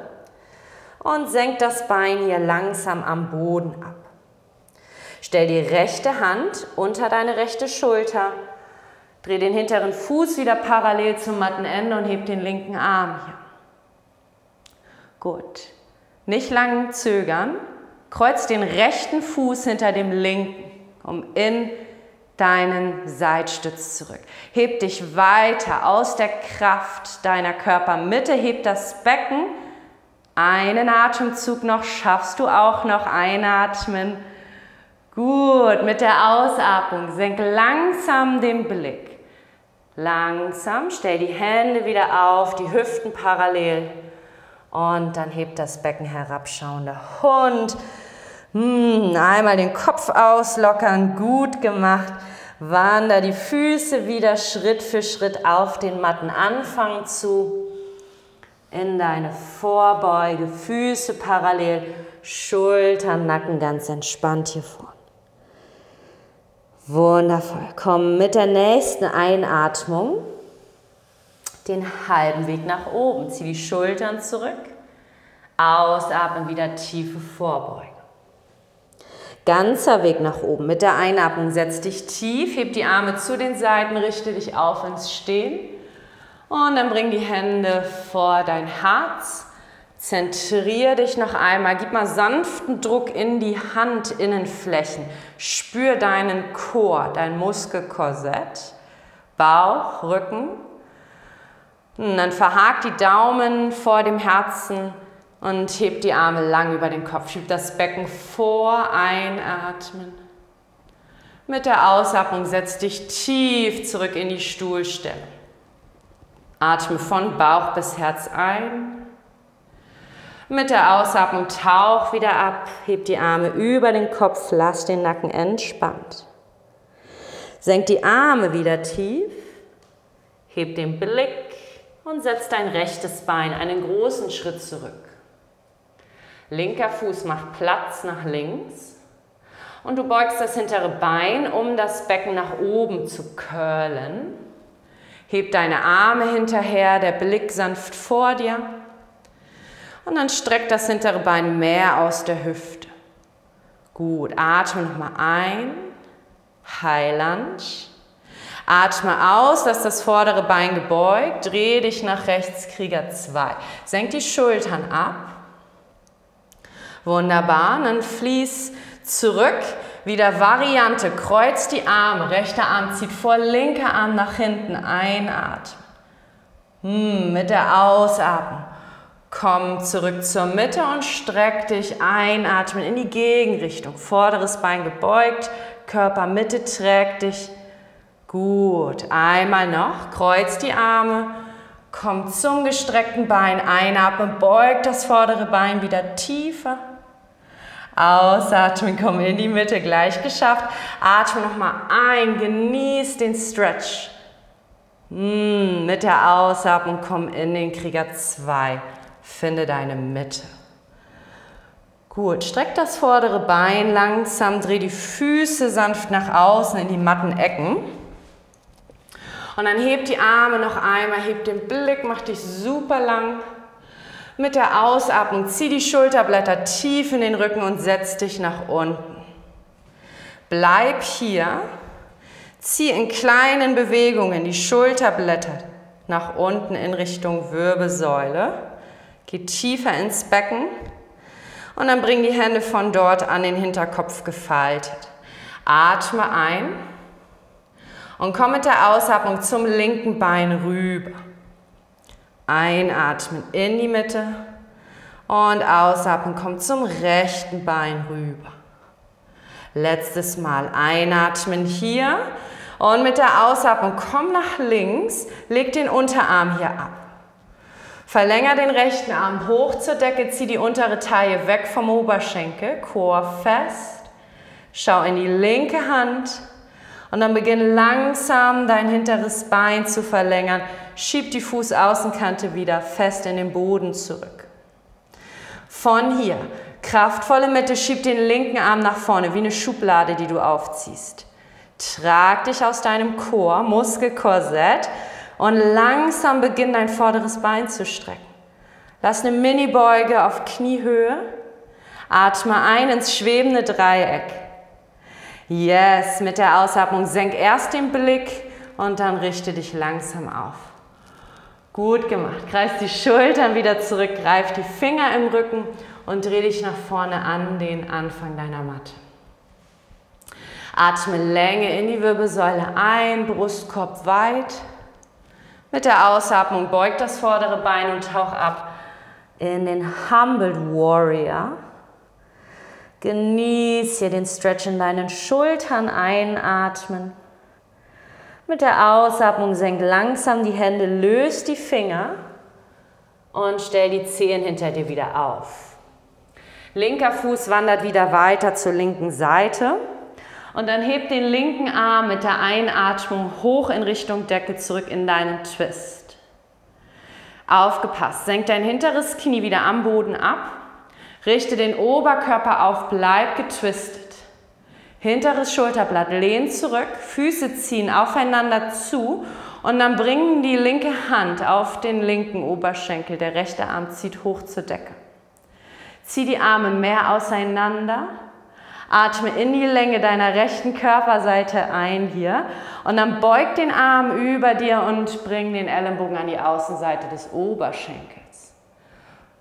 und senk das Bein hier langsam am Boden ab. Stell die rechte Hand unter deine rechte Schulter, dreh den hinteren Fuß wieder parallel zum Mattenende und heb den linken Arm hier. Gut, nicht lang zögern. Kreuz den rechten Fuß hinter dem linken, komm in deinen Seitstütz zurück. Heb dich weiter aus der Kraft deiner Körpermitte, heb das Becken. Einen Atemzug noch, schaffst du auch noch, einatmen. Gut, mit der Ausatmung senk langsam den Blick. Langsam, stell die Hände wieder auf, die Hüften parallel. Und dann hebt das Becken herabschauender Hund. Einmal den Kopf auslockern, gut gemacht. Wander die Füße wieder Schritt für Schritt auf den Matten anfangen zu. in deine Vorbeuge, Füße parallel, Schultern, Nacken ganz entspannt hier vorne. Wundervoll. Komm mit der nächsten Einatmung den halben Weg nach oben. Zieh die Schultern zurück. Ausatmen, wieder tiefe Vorbeuge. Ganzer Weg nach oben. Mit der Einatmung setz dich tief, heb die Arme zu den Seiten, richte dich auf ins Stehen. Und dann bring die Hände vor dein Herz. Zentriere dich noch einmal, gib mal sanften Druck in die Handinnenflächen. Spür deinen Chor, dein Muskelkorsett, Bauch, Rücken. Und dann verhakt die Daumen vor dem Herzen und heb die Arme lang über den Kopf. Schieb das Becken vor, einatmen. Mit der Ausatmung setz dich tief zurück in die Stuhlstellung. Atme von Bauch bis Herz ein. Mit der Ausatmung tauch wieder ab, heb die Arme über den Kopf, lass den Nacken entspannt. Senk die Arme wieder tief, heb den Blick und setz dein rechtes Bein einen großen Schritt zurück. Linker Fuß macht Platz nach links und du beugst das hintere Bein, um das Becken nach oben zu curlen. Heb deine Arme hinterher, der Blick sanft vor dir. Und dann streck das hintere Bein mehr aus der Hüfte. Gut, atme nochmal ein. High Lunge. Atme aus, lass das vordere Bein gebeugt. Dreh dich nach rechts, Krieger 2. Senk die Schultern ab. Wunderbar, und dann fließ zurück. Wieder Variante, kreuz die Arme. Rechter Arm zieht vor, linker Arm nach hinten. Einatmen. Mit der Ausatmung. Komm zurück zur Mitte und streck dich, einatmen in die Gegenrichtung. Vorderes Bein gebeugt, Körpermitte trägt dich. Gut, einmal noch, kreuz die Arme, komm zum gestreckten Bein, einatmen, beugt das vordere Bein wieder tiefer. Ausatmen, komm in die Mitte, gleich geschafft. Atme nochmal ein, genieß den Stretch. Mit der Ausatmung komm in den Krieger 2. Finde deine Mitte. Gut, streck das vordere Bein langsam, dreh die Füße sanft nach außen in die matten Ecken. Und dann heb die Arme noch einmal, heb den Blick, mach dich super lang. Mit der Ausatmung zieh die Schulterblätter tief in den Rücken und setz dich nach unten. Bleib hier, zieh in kleinen Bewegungen die Schulterblätter nach unten in Richtung Wirbelsäule. Geh tiefer ins Becken und dann bring die Hände von dort an den Hinterkopf gefaltet. Atme ein und komm mit der Ausatmung zum linken Bein rüber. Einatmen in die Mitte und ausatmen, komm zum rechten Bein rüber. Letztes Mal einatmen hier und mit der Ausatmung komm nach links, leg den Unterarm hier ab. Verlänger den rechten Arm hoch zur Decke, zieh die untere Taille weg vom Oberschenkel, Chor fest, schau in die linke Hand und dann beginn langsam dein hinteres Bein zu verlängern, schieb die Fußaußenkante wieder fest in den Boden zurück. Von hier, kraftvolle Mitte, schieb den linken Arm nach vorne, wie eine Schublade, die du aufziehst. Trag dich aus deinem Chor, Muskelkorsett. Und langsam beginn dein vorderes Bein zu strecken. Lass eine Mini-Beuge auf Kniehöhe. Atme ein ins schwebende Dreieck. Yes, mit der Ausatmung senk erst den Blick und dann richte dich langsam auf. Gut gemacht. Kreis die Schultern wieder zurück, greif die Finger im Rücken und dreh dich nach vorne an den Anfang deiner Matte. Atme Länge in die Wirbelsäule ein, Brustkorb weit. Mit der Ausatmung beug das vordere Bein und tauch ab in den Humbled Warrior. Genieß hier den Stretch in deinen Schultern, einatmen. Mit der Ausatmung senk langsam die Hände, löst die Finger und stell die Zehen hinter dir wieder auf. Linker Fuß wandert wieder weiter zur linken Seite. Und dann heb den linken Arm mit der Einatmung hoch in Richtung Decke zurück in deinen Twist. Aufgepasst, senk dein hinteres Knie wieder am Boden ab, richte den Oberkörper auf, bleib getwistet. Hinteres Schulterblatt lehnt zurück, Füße ziehen aufeinander zu und dann bringen die linke Hand auf den linken Oberschenkel, der rechte Arm zieht hoch zur Decke. Zieh die Arme mehr auseinander, atme in die Länge deiner rechten Körperseite ein hier und dann beug den Arm über dir und bring den Ellenbogen an die Außenseite des Oberschenkels.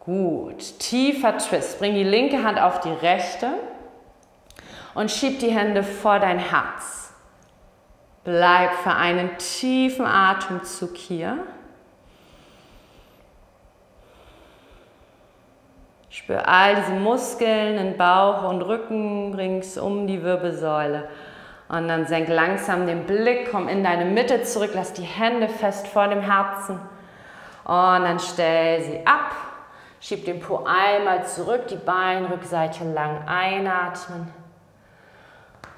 Gut, tiefer Twist, bring die linke Hand auf die rechte und schieb die Hände vor dein Herz. Bleib für einen tiefen Atemzug hier. Spür all diese Muskeln in Bauch und Rücken, rings um die Wirbelsäule. Und dann senk langsam den Blick, komm in deine Mitte zurück, lass die Hände fest vor dem Herzen. Und dann stell sie ab, schieb den Po einmal zurück, die Beinrückseite lang einatmen.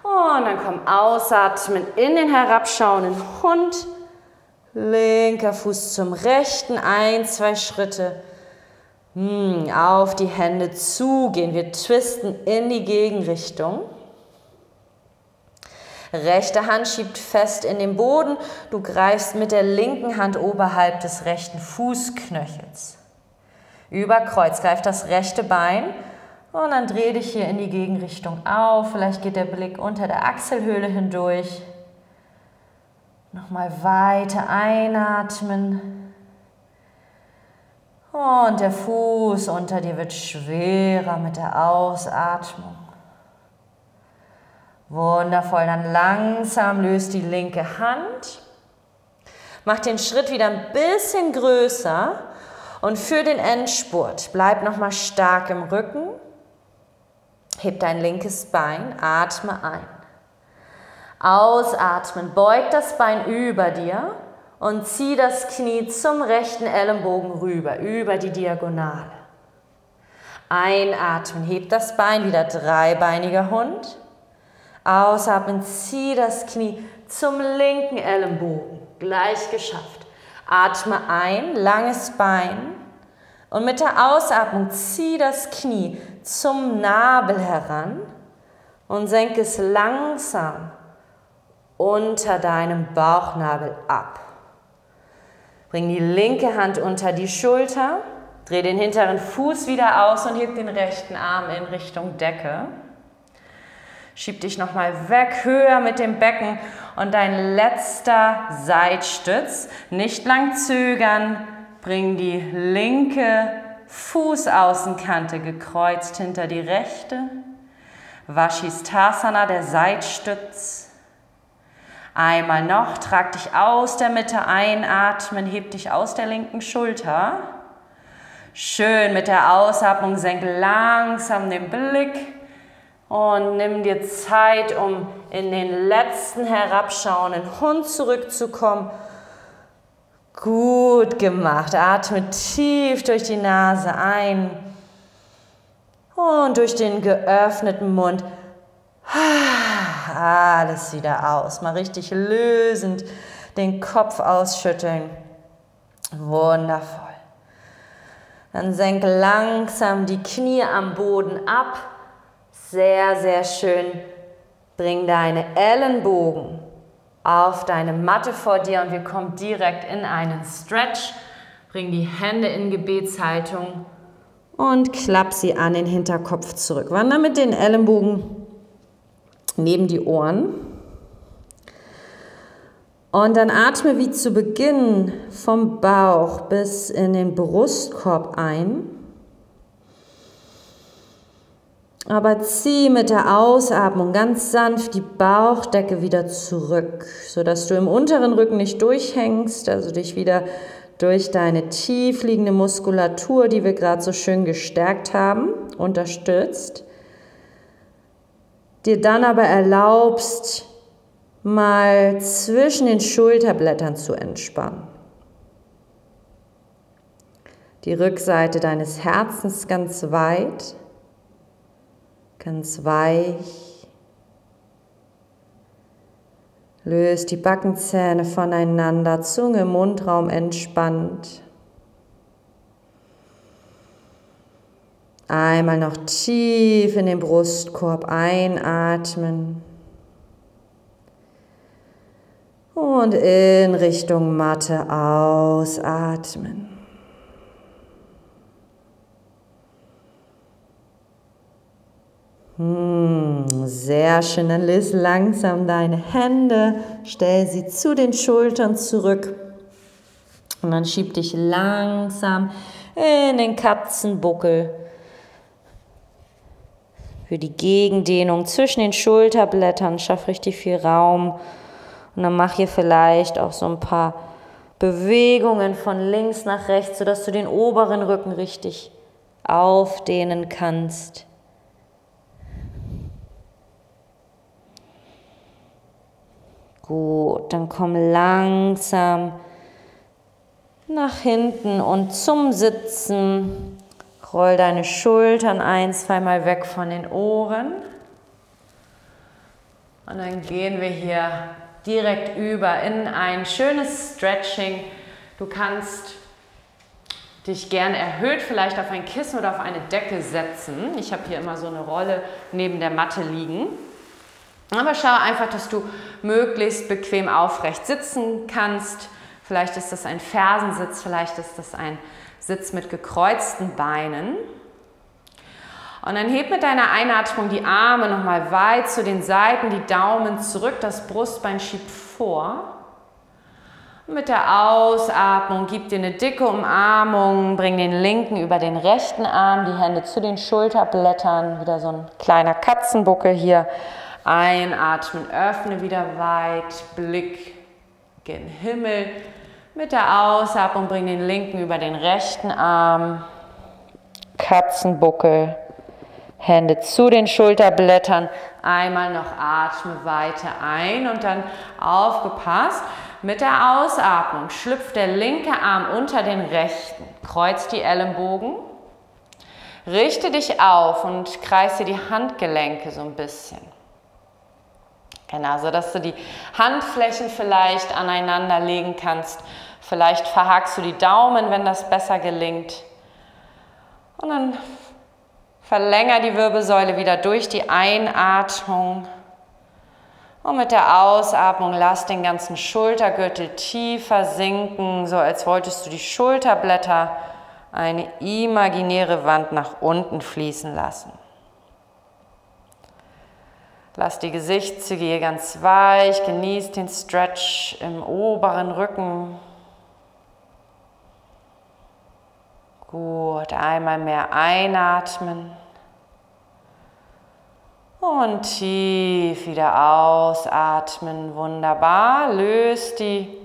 Und dann komm ausatmen in den herabschauenden Hund. Linker Fuß zum rechten, 1, 2 Schritte. Auf die Hände zugehen. Wir twisten in die Gegenrichtung. Rechte Hand schiebt fest in den Boden. Du greifst mit der linken Hand oberhalb des rechten Fußknöchels. Über Kreuz greift das rechte Bein und dann dreh dich hier in die Gegenrichtung auf. Vielleicht geht der Blick unter der Achselhöhle hindurch. Nochmal weiter einatmen. Und der Fuß unter dir wird schwerer mit der Ausatmung. Wundervoll, dann langsam löst die linke Hand. Mach den Schritt wieder ein bisschen größer und für den Endspurt bleib nochmal stark im Rücken. Heb dein linkes Bein, atme ein. Ausatmen, beug das Bein über dir. Und zieh das Knie zum rechten Ellenbogen rüber, über die Diagonale. Einatmen, heb das Bein, wieder dreibeiniger Hund. Ausatmen, zieh das Knie zum linken Ellenbogen, gleich geschafft. Atme ein, langes Bein. Und mit der Ausatmung zieh das Knie zum Nabel heran und senk es langsam unter deinem Bauchnabel ab. Bring die linke Hand unter die Schulter, dreh den hinteren Fuß wieder aus und heb den rechten Arm in Richtung Decke. Schieb dich nochmal weg, höher mit dem Becken und dein letzter Seitstütz. Nicht lang zögern, bring die linke Fußaußenkante gekreuzt hinter die rechte. Vashisthasana, der Seitstütz. Einmal noch, trag dich aus der Mitte, einatmen, heb dich aus der linken Schulter. Schön, mit der Ausatmung senk langsam den Blick und nimm dir Zeit, um in den letzten herabschauenden Hund zurückzukommen. Gut gemacht, atme tief durch die Nase ein und durch den geöffneten Mund. Alles wieder aus. Mal richtig lösend den Kopf ausschütteln. Wundervoll. Dann senk langsam die Knie am Boden ab. Sehr, sehr schön. Bring deine Ellenbogen auf deine Matte vor dir und wir kommen direkt in einen Stretch. Bring die Hände in Gebetshaltung und klapp sie an den Hinterkopf zurück. Wander mit den Ellenbogen neben die Ohren und dann atme wie zu Beginn vom Bauch bis in den Brustkorb ein, aber zieh mit der Ausatmung ganz sanft die Bauchdecke wieder zurück, sodass du im unteren Rücken nicht durchhängst, also dich wieder durch deine tief liegende Muskulatur, die wir gerade so schön gestärkt haben, unterstützt. Dir dann aber erlaubst, mal zwischen den Schulterblättern zu entspannen. Die Rückseite deines Herzens ganz weit, ganz weich. Löst die Backenzähne voneinander, Zunge, Mundraum entspannt. Einmal noch tief in den Brustkorb einatmen. Und in Richtung Matte ausatmen. Sehr schön, dann löse langsam deine Hände, stell sie zu den Schultern zurück und dann schieb dich langsam in den Katzenbuckel für die Gegendehnung zwischen den Schulterblättern, schaff richtig viel Raum und dann mach hier vielleicht auch so ein paar Bewegungen von links nach rechts, sodass du den oberen Rücken richtig aufdehnen kannst. Gut, dann komm langsam nach hinten und zum Sitzen. Roll deine Schultern ein, zweimal weg von den Ohren. Und dann gehen wir hier direkt über in ein schönes Stretching. Du kannst dich gerne erhöht vielleicht auf ein Kissen oder auf eine Decke setzen. Ich habe hier immer so eine Rolle neben der Matte liegen. Aber schau einfach, dass du möglichst bequem aufrecht sitzen kannst. Vielleicht ist das ein Fersensitz, vielleicht ist das ein Sitz mit gekreuzten Beinen. Und dann heb mit deiner Einatmung die Arme nochmal weit zu den Seiten, die Daumen zurück, das Brustbein schiebt vor. Und mit der Ausatmung gib dir eine dicke Umarmung, bring den linken über den rechten Arm, die Hände zu den Schulterblättern, wieder so ein kleiner Katzenbuckel hier. Einatmen, öffne wieder weit, Blick gen Himmel. Mit der Ausatmung bring den linken über den rechten Arm. Katzenbuckel, Hände zu den Schulterblättern. Einmal noch atme weiter ein und dann aufgepasst. Mit der Ausatmung schlüpft der linke Arm unter den rechten. Kreuzt die Ellenbogen. Richte dich auf und kreis dir die Handgelenke so ein bisschen. Genau, sodass du die Handflächen vielleicht aneinander legen kannst. Vielleicht verhakst du die Daumen, wenn das besser gelingt. Und dann verlängere die Wirbelsäule wieder durch die Einatmung. Und mit der Ausatmung lass den ganzen Schultergürtel tiefer sinken, so als wolltest du die Schulterblätter eine imaginäre Wand nach unten fließen lassen. Lass die Gesichtszüge hier ganz weich, genieß den Stretch im oberen Rücken. Gut, einmal mehr einatmen. Und tief wieder ausatmen, wunderbar. Löst die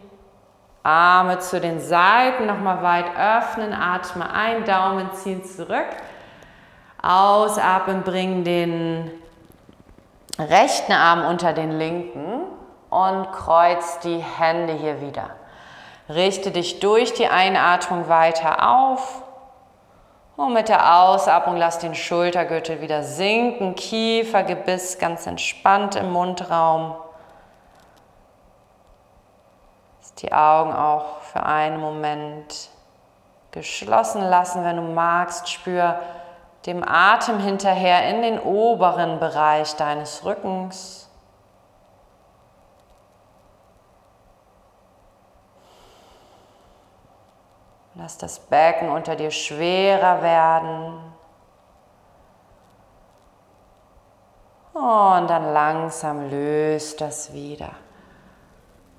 Arme zu den Seiten, nochmal weit öffnen, atme ein, Daumen ziehen zurück. Ausatmen, bring den rechten Arm unter den linken und kreuz die Hände hier wieder. Richte dich durch die Einatmung weiter auf und mit der Ausatmung lass den Schultergürtel wieder sinken, Kiefer, Gebiss ganz entspannt im Mundraum. Lass die Augen auch für einen Moment geschlossen lassen, wenn du magst, spür dem Atem hinterher in den oberen Bereich deines Rückens. Lass das Becken unter dir schwerer werden. Und dann langsam löst das wieder.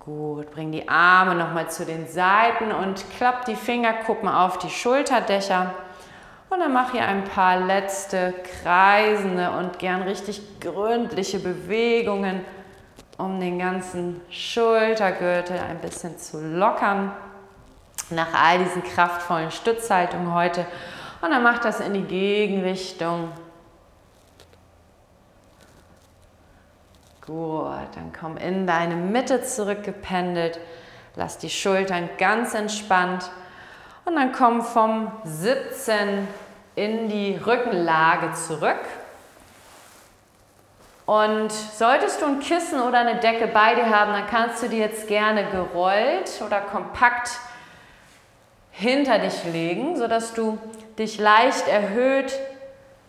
Gut, bring die Arme nochmal zu den Seiten und klapp die Fingerkuppen auf die Schulterdächer. Und dann mach hier ein paar letzte kreisende und gern richtig gründliche Bewegungen, um den ganzen Schultergürtel ein bisschen zu lockern, nach all diesen kraftvollen Stützhaltungen heute. Und dann mach das in die Gegenrichtung. Gut, dann komm in deine Mitte zurückgependelt, lass die Schultern ganz entspannt. Und dann komm vom Sitzen in die Rückenlage zurück. Und solltest du ein Kissen oder eine Decke bei dir haben, dann kannst du die jetzt gerne gerollt oder kompakt hinter dich legen, sodass du dich leicht erhöht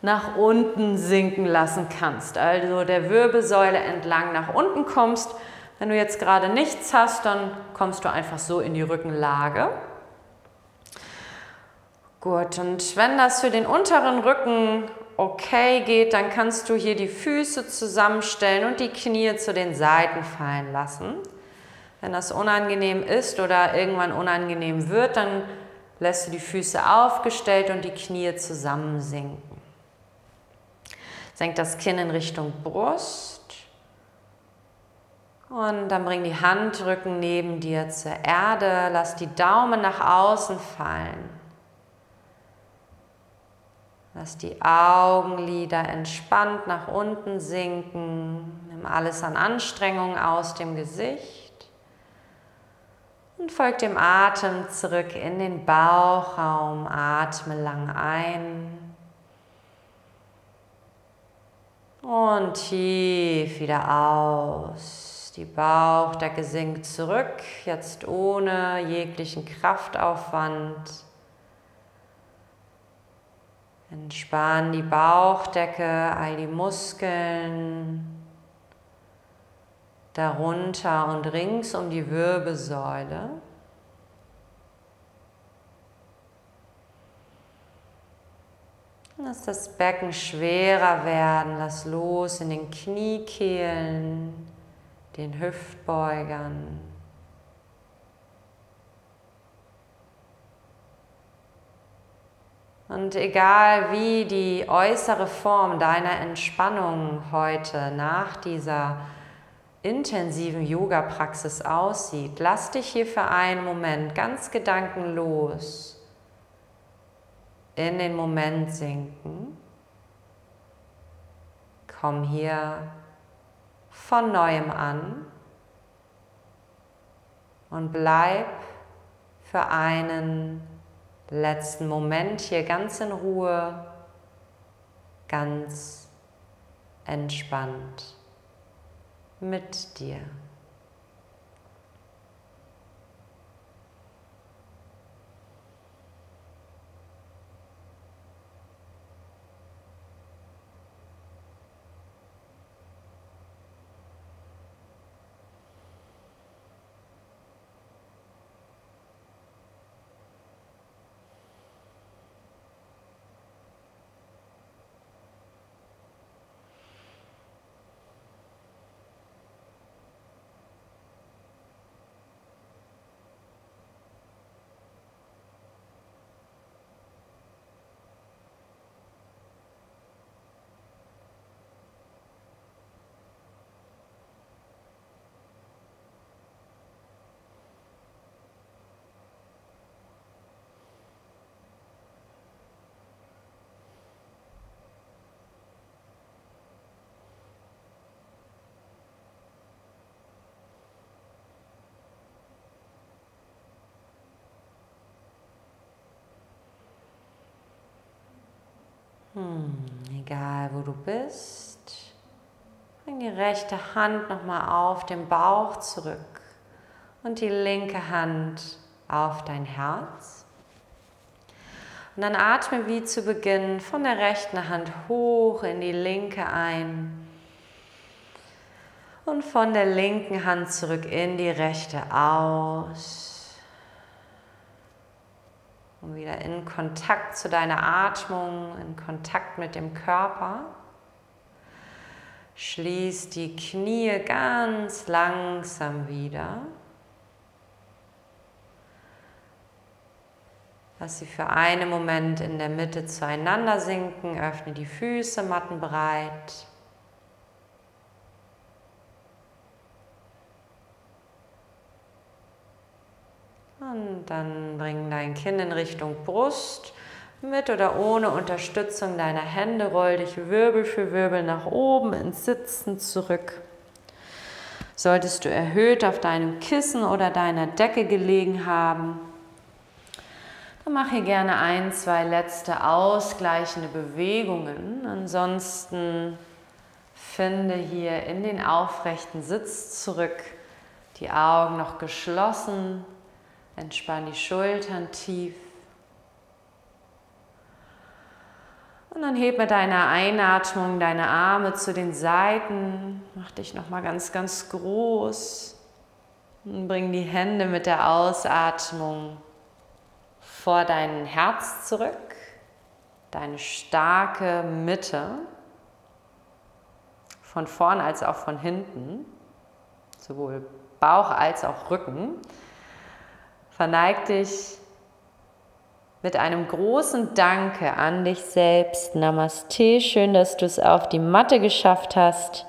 nach unten sinken lassen kannst. Also der Wirbelsäule entlang nach unten kommst. Wenn du jetzt gerade nichts hast, dann kommst du einfach so in die Rückenlage. Gut, und wenn das für den unteren Rücken okay geht, dann kannst du hier die Füße zusammenstellen und die Knie zu den Seiten fallen lassen. Wenn das unangenehm ist oder irgendwann unangenehm wird, dann lässt du die Füße aufgestellt und die Knie zusammensinken. Senk das Kinn in Richtung Brust und dann bring die Handrücken neben dir zur Erde, lass die Daumen nach außen fallen. Lass die Augenlider entspannt nach unten sinken, nimm alles an Anstrengung aus dem Gesicht und folg dem Atem zurück in den Bauchraum, atme lang ein und tief wieder aus. Die Bauchdecke sinkt zurück, jetzt ohne jeglichen Kraftaufwand. Entspann die Bauchdecke, all die Muskeln darunter und rings um die Wirbelsäule. Lass das Becken schwerer werden, lass los in den Kniekehlen, den Hüftbeugern. Und egal wie die äußere Form deiner Entspannung heute nach dieser intensiven Yoga-Praxis aussieht, lass dich hier für einen Moment ganz gedankenlos in den Moment sinken. Komm hier von neuem an und bleib für einen letzten Moment hier ganz in Ruhe, ganz entspannt mit dir. Egal wo du bist, bring die rechte Hand nochmal auf den Bauch zurück und die linke Hand auf dein Herz. Und dann atme wie zu Beginn von der rechten Hand hoch in die linke ein und von der linken Hand zurück in die rechte aus. Und wieder in Kontakt zu deiner Atmung, in Kontakt mit dem Körper. Schließ die Knie ganz langsam wieder. Lass sie für einen Moment in der Mitte zueinander sinken. Öffne die Füße mattenbreit. Und dann bring dein Kinn in Richtung Brust, mit oder ohne Unterstützung deiner Hände. Roll dich Wirbel für Wirbel nach oben ins Sitzen zurück. Solltest du erhöht auf deinem Kissen oder deiner Decke gelegen haben, dann mach hier gerne 1, 2 letzte ausgleichende Bewegungen. Ansonsten finde hier in den aufrechten Sitz zurück, die Augen noch geschlossen. Entspann die Schultern tief Und dann heb mit deiner Einatmung deine Arme zu den Seiten. Mach dich nochmal ganz, ganz groß. Und bring die Hände mit der Ausatmung vor dein Herz zurück, deine starke Mitte, von vorn als auch von hinten, sowohl Bauch als auch Rücken. Verneig dich mit einem großen Danke an dich selbst. Namaste, schön, dass du es auf die Matte geschafft hast.